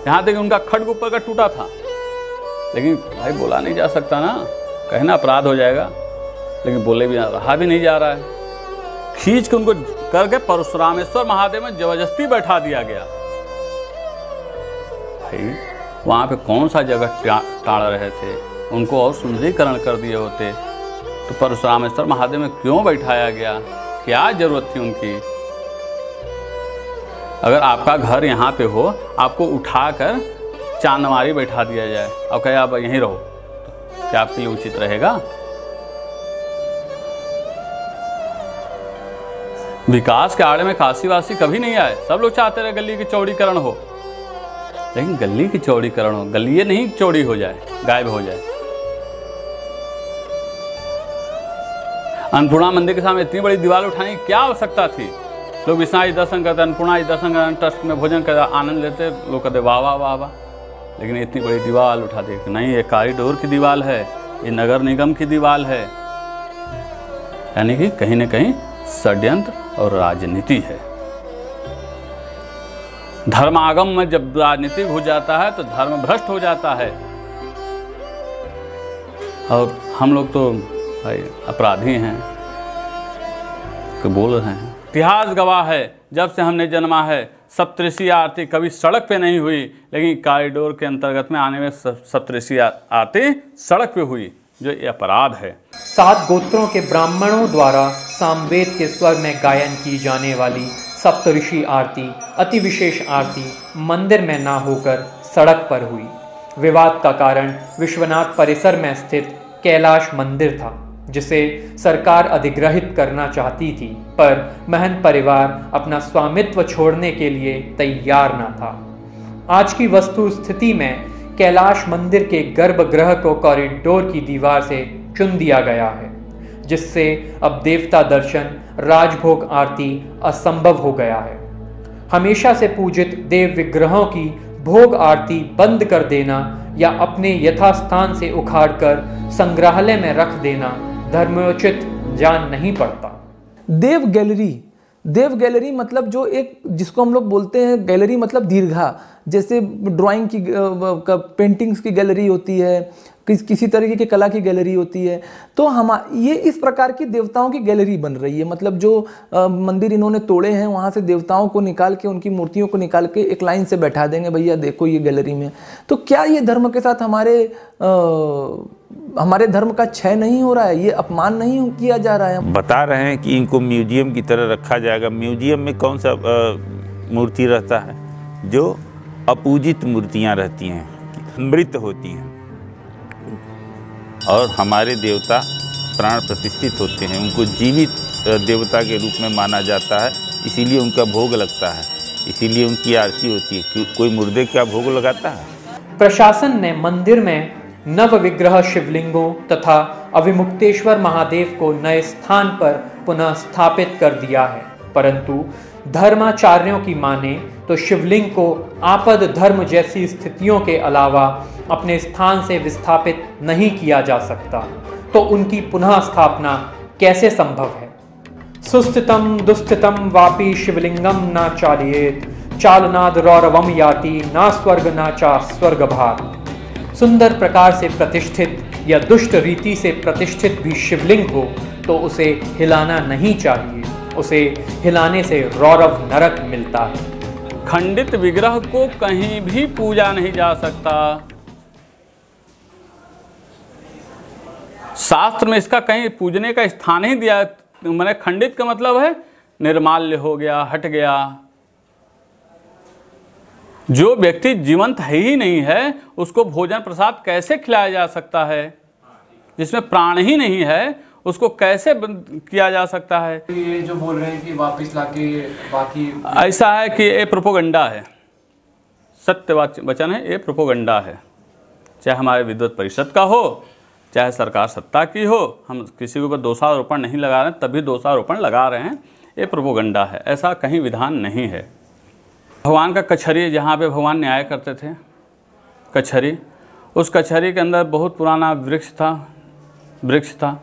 यहाँ तक उनका खड्ग ऊपर का टूटा था, लेकिन भाई बोला नहीं जा सकता ना, कहना अपराध हो जाएगा, लेकिन बोले भी रहा भी नहीं जा रहा है। खींच के उनको करके परशुरामेश्वर महादेव में जबरदस्ती बैठा दिया गया। भाई वहाँ पे कौन सा जगह टाड़ रहे थे, उनको और सुंदरीकरण कर दिए होते तो परशुरामेश्वर महादेव में क्यों बैठाया गया? क्या जरूरत थी उनकी? अगर आपका घर यहाँ पे हो, आपको उठाकर चांदमारी बैठा दिया जाए और कहे आप यहीं रहो, तो क्या आपके लिए उचित रहेगा? विकास के आड़े में काशीवासी कभी नहीं आए। सब लोग चाहते रहे गली की चौड़ीकरण हो, लेकिन गली की चौड़ीकरण हो, गली ये नहीं चौड़ी हो जाए, गायब हो जाए। अन्नपूर्णा मंदिर के सामने इतनी बड़ी दीवार उठाने की क्या आवश्यकता थी? लोग विश्वनाथ जी दर्शन करते, अन्नपूर्णा जी दर्शन करते, ट्रस्ट में भोजन करते, आनंद लेते, लोग कहते वाह वाह वाह वाह। लेकिन इतनी बड़ी दीवार उठा दी। नहीं, ये कॉरिडोर की दीवार है, ये नगर निगम की दीवार है। यानी कि कहीं ना कहीं षड्यंत्र और राजनीति है। धर्मागम में जब राजनीति हो जाता है तो धर्म भ्रष्ट हो जाता है। और हम लोग तो भाई अपराधी हैं तो बोल रहे हैं। इतिहास गवाह है, जब से हमने जन्मा है सप्तऋषि आरती कभी सड़क पे नहीं हुई, लेकिन कॉरिडोर के अंतर्गत में आने में सप्तऋषि आरती सड़क पे हुई, जो ये अपराध है। सात गोत्रों के ब्राह्मणों द्वारा सामवेद के स्वर में गायन की जाने वाली सप्तऋषि आरती, अति विशेष आरती, मंदिर में ना होकर सड़क पर हुई। विवाद का कारण विश्वनाथ परिसर में स्थित कैलाश मंदिर था, जिसे सरकार अधिग्रहित करना चाहती थी, पर महंत परिवार अपना स्वामित्व छोड़ने के लिए तैयार न था। आज की वस्तुस्थिति में कैलाश मंदिर के गर्भगृह को कॉरिडोर की दीवार से चुन दिया गया है, जिससे अब देवता दर्शन, राजभोग आरती असंभव हो गया है। हमेशा से पूजित देव विग्रहों की भोग आरती बंद कर देना या अपने यथास्थान से उखाड़कर संग्रहालय में रख देना धर्मोचित जान नहीं पड़ता। देव गैलरी, देव गैलरी मतलब जो एक जिसको हम लोग बोलते हैं गैलरी मतलब दीर्घा, जैसे ड्राइंग की पेंटिंग्स की गैलरी होती है, किस किसी तरीके की कला की गैलरी होती है, तो हम ये इस प्रकार की देवताओं की गैलरी बन रही है। मतलब जो आ, मंदिर इन्होंने तोड़े हैं वहाँ से देवताओं को निकाल के, उनकी मूर्तियों को निकाल के एक लाइन से बैठा देंगे, भैया देखो ये गैलरी में। तो क्या ये धर्म के साथ हमारे आ, हमारे धर्म का क्षय नहीं हो रहा है? ये अपमान नहीं किया जा रहा है? बता रहे हैं कि इनको म्यूजियम की तरह रखा जाएगा। म्यूजियम में कौन सा मूर्ति रहता है? जो अपूजित मूर्तियाँ रहती हैं, मृत होती हैं, और हमारे देवता प्राण प्रतिष्ठित होते हैं, उनको जीवित देवता के रूप में माना जाता है, इसीलिए उनका भोग लगता है, इसीलिए उनकी आरती होती है। कि कोई मुर्दे का भोग लगाता है? प्रशासन ने मंदिर में नवविग्रह शिवलिंगों तथा अविमुक्तेश्वर महादेव को नए स्थान पर पुनः स्थापित कर दिया है, परंतु धर्माचार्यों की माने तो शिवलिंग को आपद धर्म जैसी स्थितियों के अलावा अपने स्थान से विस्थापित नहीं किया जा सकता, तो उनकी पुनः स्थापना कैसे संभव है? सुस्थितम दुस्थितम वापी शिवलिंगम ना चालयेत, चालनाद रौरवम याति, ना स्वर्ग ना चा स्वर्गभार। सुंदर प्रकार से प्रतिष्ठित या दुष्ट रीति से प्रतिष्ठित भी शिवलिंग हो तो उसे हिलाना नहीं चाहिए, उसे हिलाने से रौरव नरक मिलता है। खंडित विग्रह को कहीं भी पूजा नहीं जा सकता, शास्त्र में इसका कहीं पूजने का स्थान ही दिया। मैंने खंडित का मतलब है निर्माल्य हो गया, हट गया। जो व्यक्ति जीवंत है ही नहीं है उसको भोजन प्रसाद कैसे खिलाया जा सकता है? जिसमें प्राण ही नहीं है उसको कैसे किया जा सकता है? ये जो बोल रहे हैं कि वापस लाके बाकी, ऐसा है कि ये प्रोपोगंडा है, सत्य वचन है, ये प्रोपोगंडा है। चाहे हमारे विद्वत परिषद का हो, चाहे सरकार सत्ता की हो, हम किसी के ऊपर दोषारोपण नहीं लगा रहे हैं, तभी दोषारोपण लगा रहे हैं। ये प्रोपोगंडा है, ऐसा कहीं विधान नहीं है। भगवान का कचहरी, जहाँ पे भगवान न्याय करते थे, कचहरी, उस कचहरी के अंदर बहुत पुराना वृक्ष था, वृक्ष था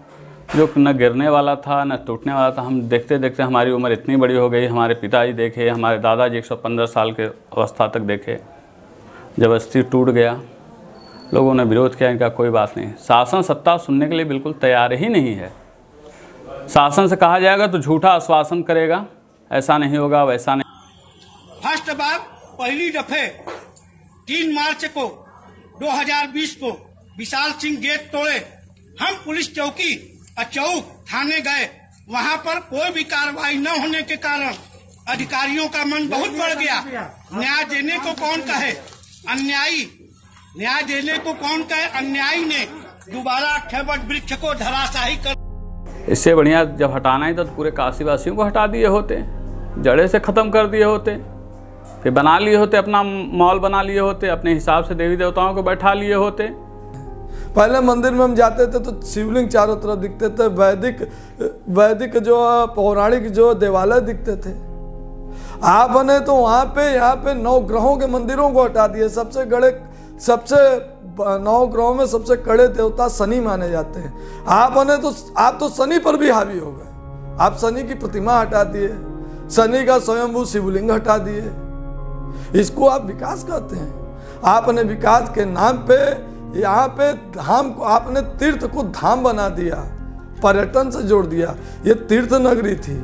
जो न गिरने वाला था न टूटने वाला था। हम देखते देखते हमारी उम्र इतनी बड़ी हो गई, हमारे पिताजी देखे, हमारे दादाजी एक सौ पंद्रह साल के अवस्था तक देखे, जबरदस्ती टूट गया। लोगों ने विरोध किया, इनका कोई बात नहीं। शासन सत्ता सुनने के लिए बिल्कुल तैयार ही नहीं है। शासन से कहा जाएगा तो झूठा आश्वासन करेगा, ऐसा नहीं होगा वैसा नहीं। फर्स्ट बार पहली दफे तीन मार्च को दो हज़ार बीस को विशाल सिंह गेट तोड़े। हम पुलिस चौकी और चौक थाने गए, वहाँ पर कोई भी कार्रवाई न होने के कारण अधिकारियों का मन बहुत बढ़ गया। न्याय देने को कौन कहे अन्यायी, न्याय देने को कौन कहे अन्यायी ने दोबारा अक्षयवट वृक्ष को धराशाही कर। इससे बढ़िया जब हटाना ही था तो पूरे काशीवासियों को हटा दिए होते, जड़े से खत्म कर दिए होते, फिर बना लिए होते, अपना मॉल बना लिए होते, अपने हिसाब से देवी देवताओं को बैठा लिए होते। पहले मंदिर में हम जाते थे तो शिवलिंग चारों तरफ दिखते थे, वैदिक वैदिक जो पौराणिक जो देवालय दिखते थे। आप बने तो वहाँ पे यहाँ पे नौ ग्रहों के मंदिरों को हटा दिए। सबसे गड़े सबसे नौ ग्रहों में सबसे कड़े देवता शनि माने जाते हैं। आप बने तो आप तो शनि पर भी हावी हो गए। आप शनि की प्रतिमा हटा दिए, शनि का स्वयंभू शिवलिंग हटा दिए। इसको आप विकास कहते हैं। आपने विकास के नाम पे यहाँ पे धाम को, आपने तीर्थ को धाम बना दिया, पर्यटन से जोड़ दिया। ये तीर्थ नगरी थी,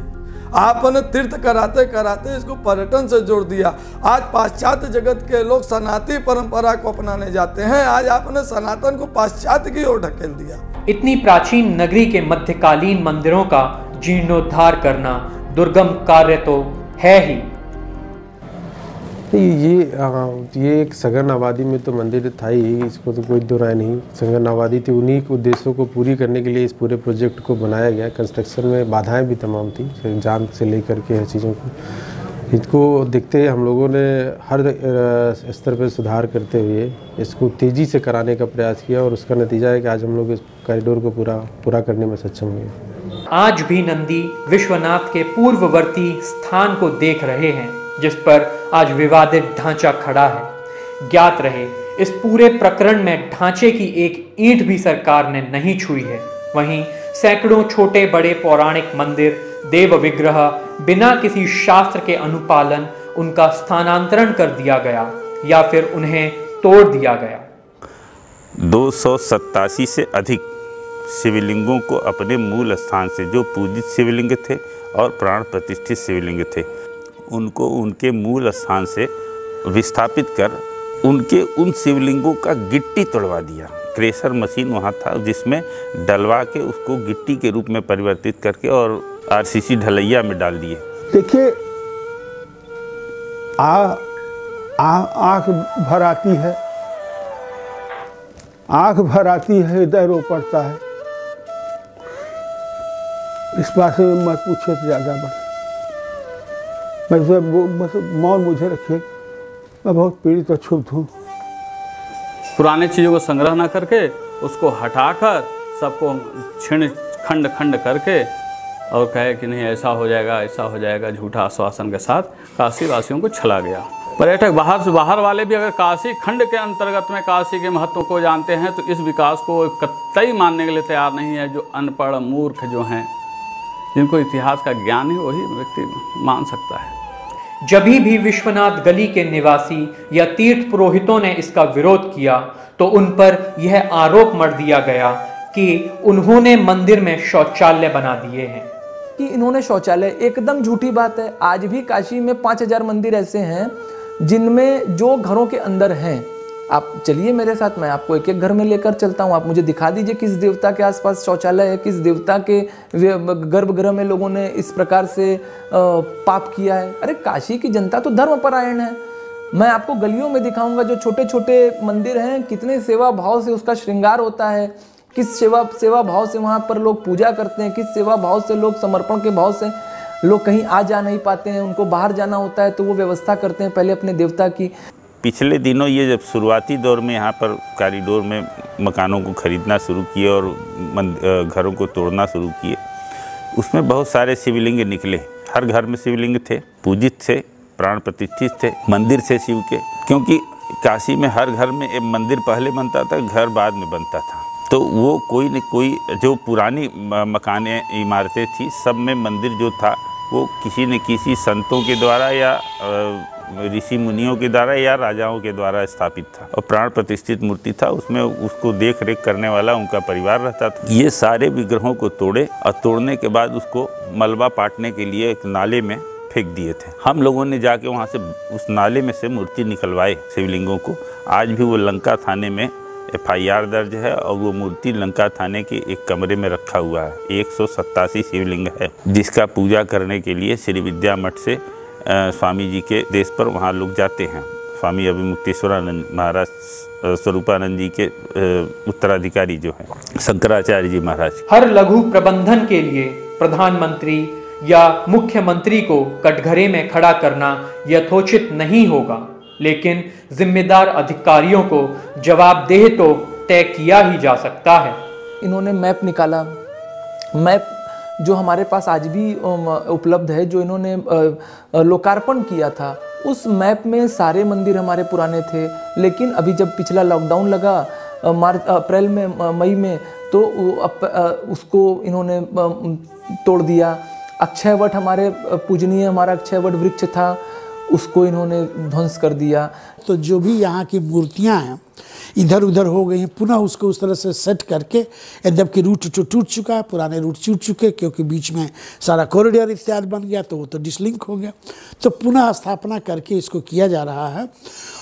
आपने तीर्थ कराते कराते इसको पर्यटन से जोड़ दिया। आज पाश्चात्य जगत के लोग सनातनी परंपरा को अपनाने जाते हैं। आज आपने सनातन को पाश्चात्य की ओर ढकेल दिया। इतनी प्राचीन नगरी के मध्यकालीन मंदिरों का जीर्णोद्धार करना दुर्गम कार्य तो है ही। ये ये एक सघन आबादी में तो मंदिर था ही, इसको तो कोई दो राय नहीं। सघन आबादी थी, उन्हीं उद्देश्यों को पूरी करने के लिए इस पूरे प्रोजेक्ट को बनाया गया। कंस्ट्रक्शन में बाधाएं भी तमाम थी, जाम से लेकर के हर चीज़ों को। इसको देखते हम लोगों ने हर स्तर पर सुधार करते हुए इसको तेज़ी से कराने का प्रयास किया, और उसका नतीजा है कि आज हम लोग इस कॉरिडोर को पूरा पूरा करने में सक्षम हुए। आज भी नंदी विश्वनाथ के पूर्ववर्ती स्थान को देख रहे हैं, जिस पर आज विवादित ढांचा खड़ा है। ज्ञात रहे, इस पूरे प्रकरण में ढांचे की एक ईंट भी सरकार ने नहीं छुई है। वहीं सैकड़ों छोटे बड़े पौराणिक मंदिर देव विग्रह बिना किसी शास्त्र के अनुपालन उनका स्थानांतरण कर दिया गया या फिर उन्हें तोड़ दिया गया। दो सौ सत्तासी से अधिक शिवलिंगों को अपने मूल स्थान से, जो पूजित शिवलिंग थे और प्राण प्रतिष्ठित शिवलिंग थे, उनको उनके मूल स्थान से विस्थापित कर उनके उन शिवलिंगों का गिट्टी तोड़वा दिया। क्रेशर मशीन वहाँ था जिसमें डलवा के उसको गिट्टी के रूप में परिवर्तित करके और आरसीसी ढलैया में डाल दिए। देखिए, आँख भर आती है, आँख भर आती है, हृदय रो पड़ता है। इस बात से मत पूछे तो ज़्यादा बढ़े, मतलब मौन मुझे रखे, मैं बहुत पीड़ित और क्षुब्ध हूँ। पुराने चीज़ों को संग्रह न करके उसको हटाकर सबको छिन्न खंड खंड करके और कहे कि नहीं ऐसा हो जाएगा, ऐसा हो जाएगा, झूठा आश्वासन के साथ काशी वासियों को छला गया। पर्यटक बाहर से बाहर वाले भी अगर काशी खंड के अंतर्गत में काशी के महत्व को जानते हैं तो इस विकास को कतई मानने के लिए तैयार नहीं है। जो अनपढ़ मूर्ख जो हैं, जिनको इतिहास का ज्ञान ही वही व्यक्ति मान सकता है। जब भी विश्वनाथ गली के निवासी या तीर्थ पुरोहितों ने इसका विरोध किया तो उन पर यह आरोप मढ़ दिया गया कि उन्होंने मंदिर में शौचालय बना दिए हैं, कि इन्होंने शौचालय। एकदम झूठी बात है। आज भी काशी में पाँच हजार मंदिर ऐसे हैं जिनमें जो घरों के अंदर हैं। आप चलिए मेरे साथ, मैं आपको एक एक घर में लेकर चलता हूँ। आप मुझे दिखा दीजिए किस देवता के आसपास शौचालय है, किस देवता के गर्भगृह में लोगों ने इस प्रकार से पाप किया है। अरे काशी की जनता तो धर्मपरायण है। मैं आपको गलियों में दिखाऊंगा जो छोटे छोटे मंदिर हैं, कितने सेवा भाव से उसका श्रृंगार होता है, किस सेवा सेवा भाव से वहाँ पर लोग पूजा करते हैं, किस सेवा भाव से लोग समर्पण के भाव से। लोग कहीं आ जा नहीं पाते हैं, उनको बाहर जाना होता है तो वो व्यवस्था करते हैं पहले अपने देवता की। पिछले दिनों ये जब शुरुआती दौर में यहाँ पर कॉरिडोर में मकानों को खरीदना शुरू किए और घरों को तोड़ना शुरू किए, उसमें बहुत सारे शिवलिंग निकले। हर घर में शिवलिंग थे, पूजित थे, प्राण प्रतिष्ठित थे, मंदिर थे शिव के। क्योंकि काशी में हर घर में एक मंदिर पहले बनता था, घर बाद में बनता था, तो वो कोई न कोई जो पुरानी मकानें इमारतें थी सब में मंदिर जो था वो किसी न किसी संतों के द्वारा या ऋषि मुनियों के द्वारा या राजाओं के द्वारा स्थापित था। और प्राण प्रतिष्ठित मूर्ति था, उसमें उसको देख रेख करने वाला उनका परिवार रहता था। ये सारे विग्रहों को तोड़े और तोड़ने के बाद उसको मलबा पाटने के लिए एक नाले में फेंक दिए थे। हम लोगों ने जाके वहाँ से उस नाले में से मूर्ति निकलवाए शिवलिंगों को। आज भी वो लंका थाने में एफ आई आर दर्ज है और वो मूर्ति लंका थाने के एक कमरे में रखा हुआ है। एक सौ सत्तासी शिवलिंग है जिसका पूजा करने के लिए श्री विद्या मठ से स्वामी जी के देश पर वहाँ लोग जाते हैं। स्वामी अभिमुक्तेश्वरानंद महाराज स्वरूपानंद जी के उत्तराधिकारी जो हैं शंकराचार्य जी महाराज। हर लघु प्रबंधन के लिए प्रधानमंत्री या मुख्यमंत्री को कटघरे में खड़ा करना यथोचित नहीं होगा, लेकिन जिम्मेदार अधिकारियों को जवाबदेह तो तय किया ही जा सकता है। इन्होंने मैप निकाला, मैप जो हमारे पास आज भी उपलब्ध है, जो इन्होंने लोकार्पण किया था। उस मैप में सारे मंदिर हमारे पुराने थे, लेकिन अभी जब पिछला लॉकडाउन लगा मार्च अप्रैल में मई में, तो उसको इन्होंने तोड़ दिया। अक्षय वट हमारे पूजनीय, हमारा अक्षय वट वृक्ष था, उसको इन्होंने ध्वंस कर दिया। तो जो भी यहाँ की मूर्तियाँ हैं इधर उधर हो गई हैं, पुनः उसको उस तरह से सेट करके, यद्यपि रूट तो टूट चुका है, पुराने रूट टूट चुके, क्योंकि बीच में सारा कॉरिडोर इत्यादि बन गया तो वो तो डिसलिंक हो गया, तो पुनः स्थापना करके इसको किया जा रहा है।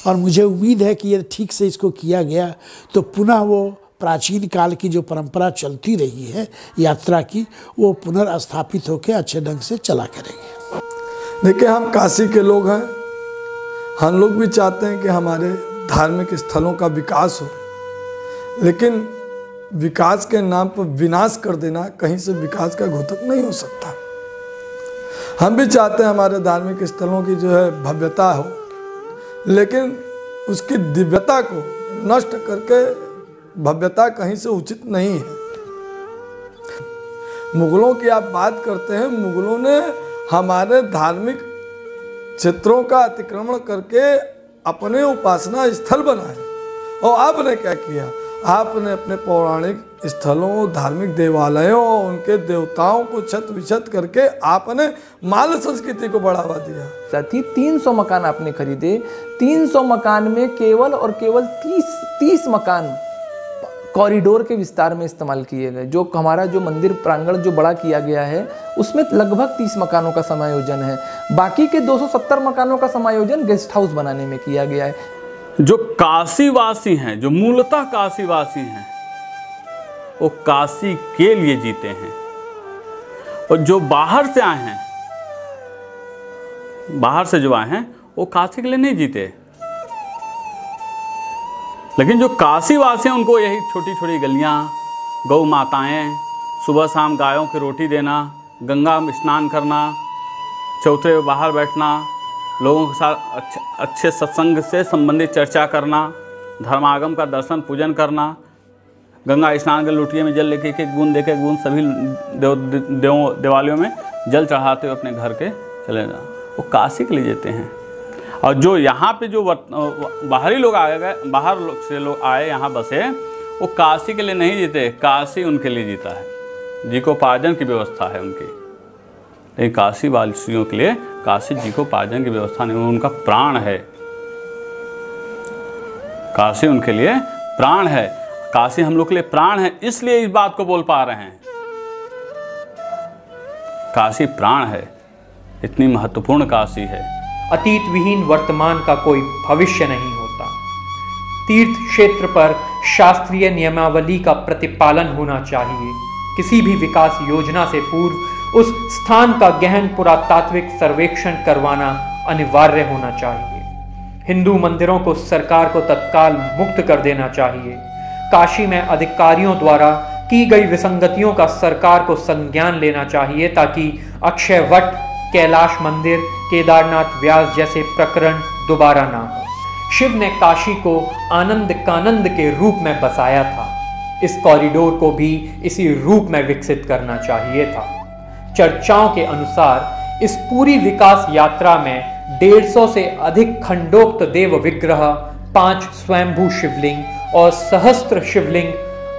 और मुझे उम्मीद है कि यदि ठीक से इसको किया गया तो पुनः वो प्राचीन काल की जो परंपरा चलती रही है यात्रा की, वो पुनर्स्थापित होकर अच्छे ढंग से चला करेंगे। देखिए, हम काशी के लोग हैं, हम लोग भी चाहते हैं कि हमारे धार्मिक स्थलों का विकास हो, लेकिन विकास के नाम पर विनाश कर देना कहीं से विकास का घोतक नहीं हो सकता। हम भी चाहते हैं हमारे धार्मिक स्थलों की जो है भव्यता हो, लेकिन उसकी दिव्यता को नष्ट करके भव्यता कहीं से उचित नहीं है। मुगलों की आप बात करते हैं, मुगलों ने हमारे धार्मिक क्षेत्रों का अतिक्रमण करके अपने उपासना स्थल बनाए, और आपने क्या किया? आपने अपने पौराणिक स्थलों, धार्मिक देवालयों और उनके देवताओं को छत विछत करके आपने मालव संस्कृति को बढ़ावा दिया। साथ ही तीन सौ मकान आपने खरीदे। तीन सौ मकान में केवल और केवल तीस तीस मकान कॉरिडोर के विस्तार में इस्तेमाल किए गए। जो हमारा जो मंदिर प्रांगण जो बड़ा किया गया है उसमें लगभग तीस मकानों का समायोजन है। बाकी के दो सौ सत्तर मकानों का समायोजन गेस्ट हाउस बनाने में किया गया है। जो काशीवासी हैं, जो मूलतः काशीवासी हैं, वो काशी के लिए जीते हैं। और जो बाहर से आए हैं, बाहर से जो आए हैं, वो काशी के लिए नहीं जीते। लेकिन जो काशीवासी हैं उनको यही छोटी छोटी गलियां, गौ माताएं, सुबह शाम गायों की रोटी देना, गंगा में स्नान करना, चौथे में बाहर बैठना, लोगों के साथ अच्छे अच्छे सत्संग से संबंधित चर्चा करना, धर्मागम का दर्शन पूजन करना, गंगा स्नान के लुटिये में जल लेके एक एक बूंद देके एक बूंद सभी देव देवों देवालयों में जल चढ़ाते हुए अपने घर के चले जाना, वो काशी के लिए जाते हैं। और जो यहाँ पे जो बाहरी लोग आए गए, बाहर से लोग आए यहाँ बसे, वो काशी के लिए नहीं जीते, काशी उनके लिए जीता है। जीकोपार्जन की व्यवस्था है उनकी। लेकिन काशी वासियों के लिए काशी जीकोपार्जन की व्यवस्था नहीं, उनका प्राण है। काशी उनके लिए प्राण है, काशी हम लोग के लिए प्राण है, इसलिए इस बात को बोल पा रहे हैं। काशी प्राण है, इतनी महत्वपूर्ण काशी है। अतीत विहीन वर्तमान का कोई भविष्य नहीं होता। तीर्थ क्षेत्र पर शास्त्रीय नियमावली का प्रतिपालन होना चाहिए। किसी भी विकास योजना से पूर्व उस स्थान का गहन पुरातात्विक सर्वेक्षण करवाना अनिवार्य होना चाहिए। हिंदू मंदिरों को सरकार को तत्काल मुक्त कर देना चाहिए। काशी में अधिकारियों द्वारा की गई विसंगतियों का सरकार को संज्ञान लेना चाहिए ताकि अक्षय वट, कैलाश मंदिर, केदारनाथ व्यास जैसे प्रकरण दोबारा ना हो। शिव ने काशी को आनंद कानंद के रूप में बसाया था। इस कॉरिडोर को भी इसी रूप में विकसित करना चाहिए था। चर्चाओं के अनुसार इस पूरी विकास यात्रा में डेढ़ सौ से अधिक खंडोक्त देव विग्रह, पांच स्वयंभू शिवलिंग और सहस्त्र शिवलिंग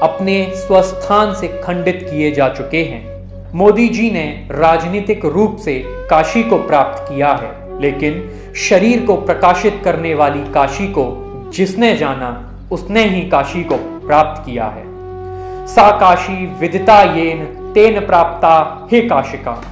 अपने स्वस्थान से खंडित किए जा चुके हैं। मोदी जी ने राजनीतिक रूप से काशी को प्राप्त किया है, लेकिन शरीर को प्रकाशित करने वाली काशी को जिसने जाना उसने ही काशी को प्राप्त किया है। सा काशी विदिता येन तेन प्राप्ता हे काशिका।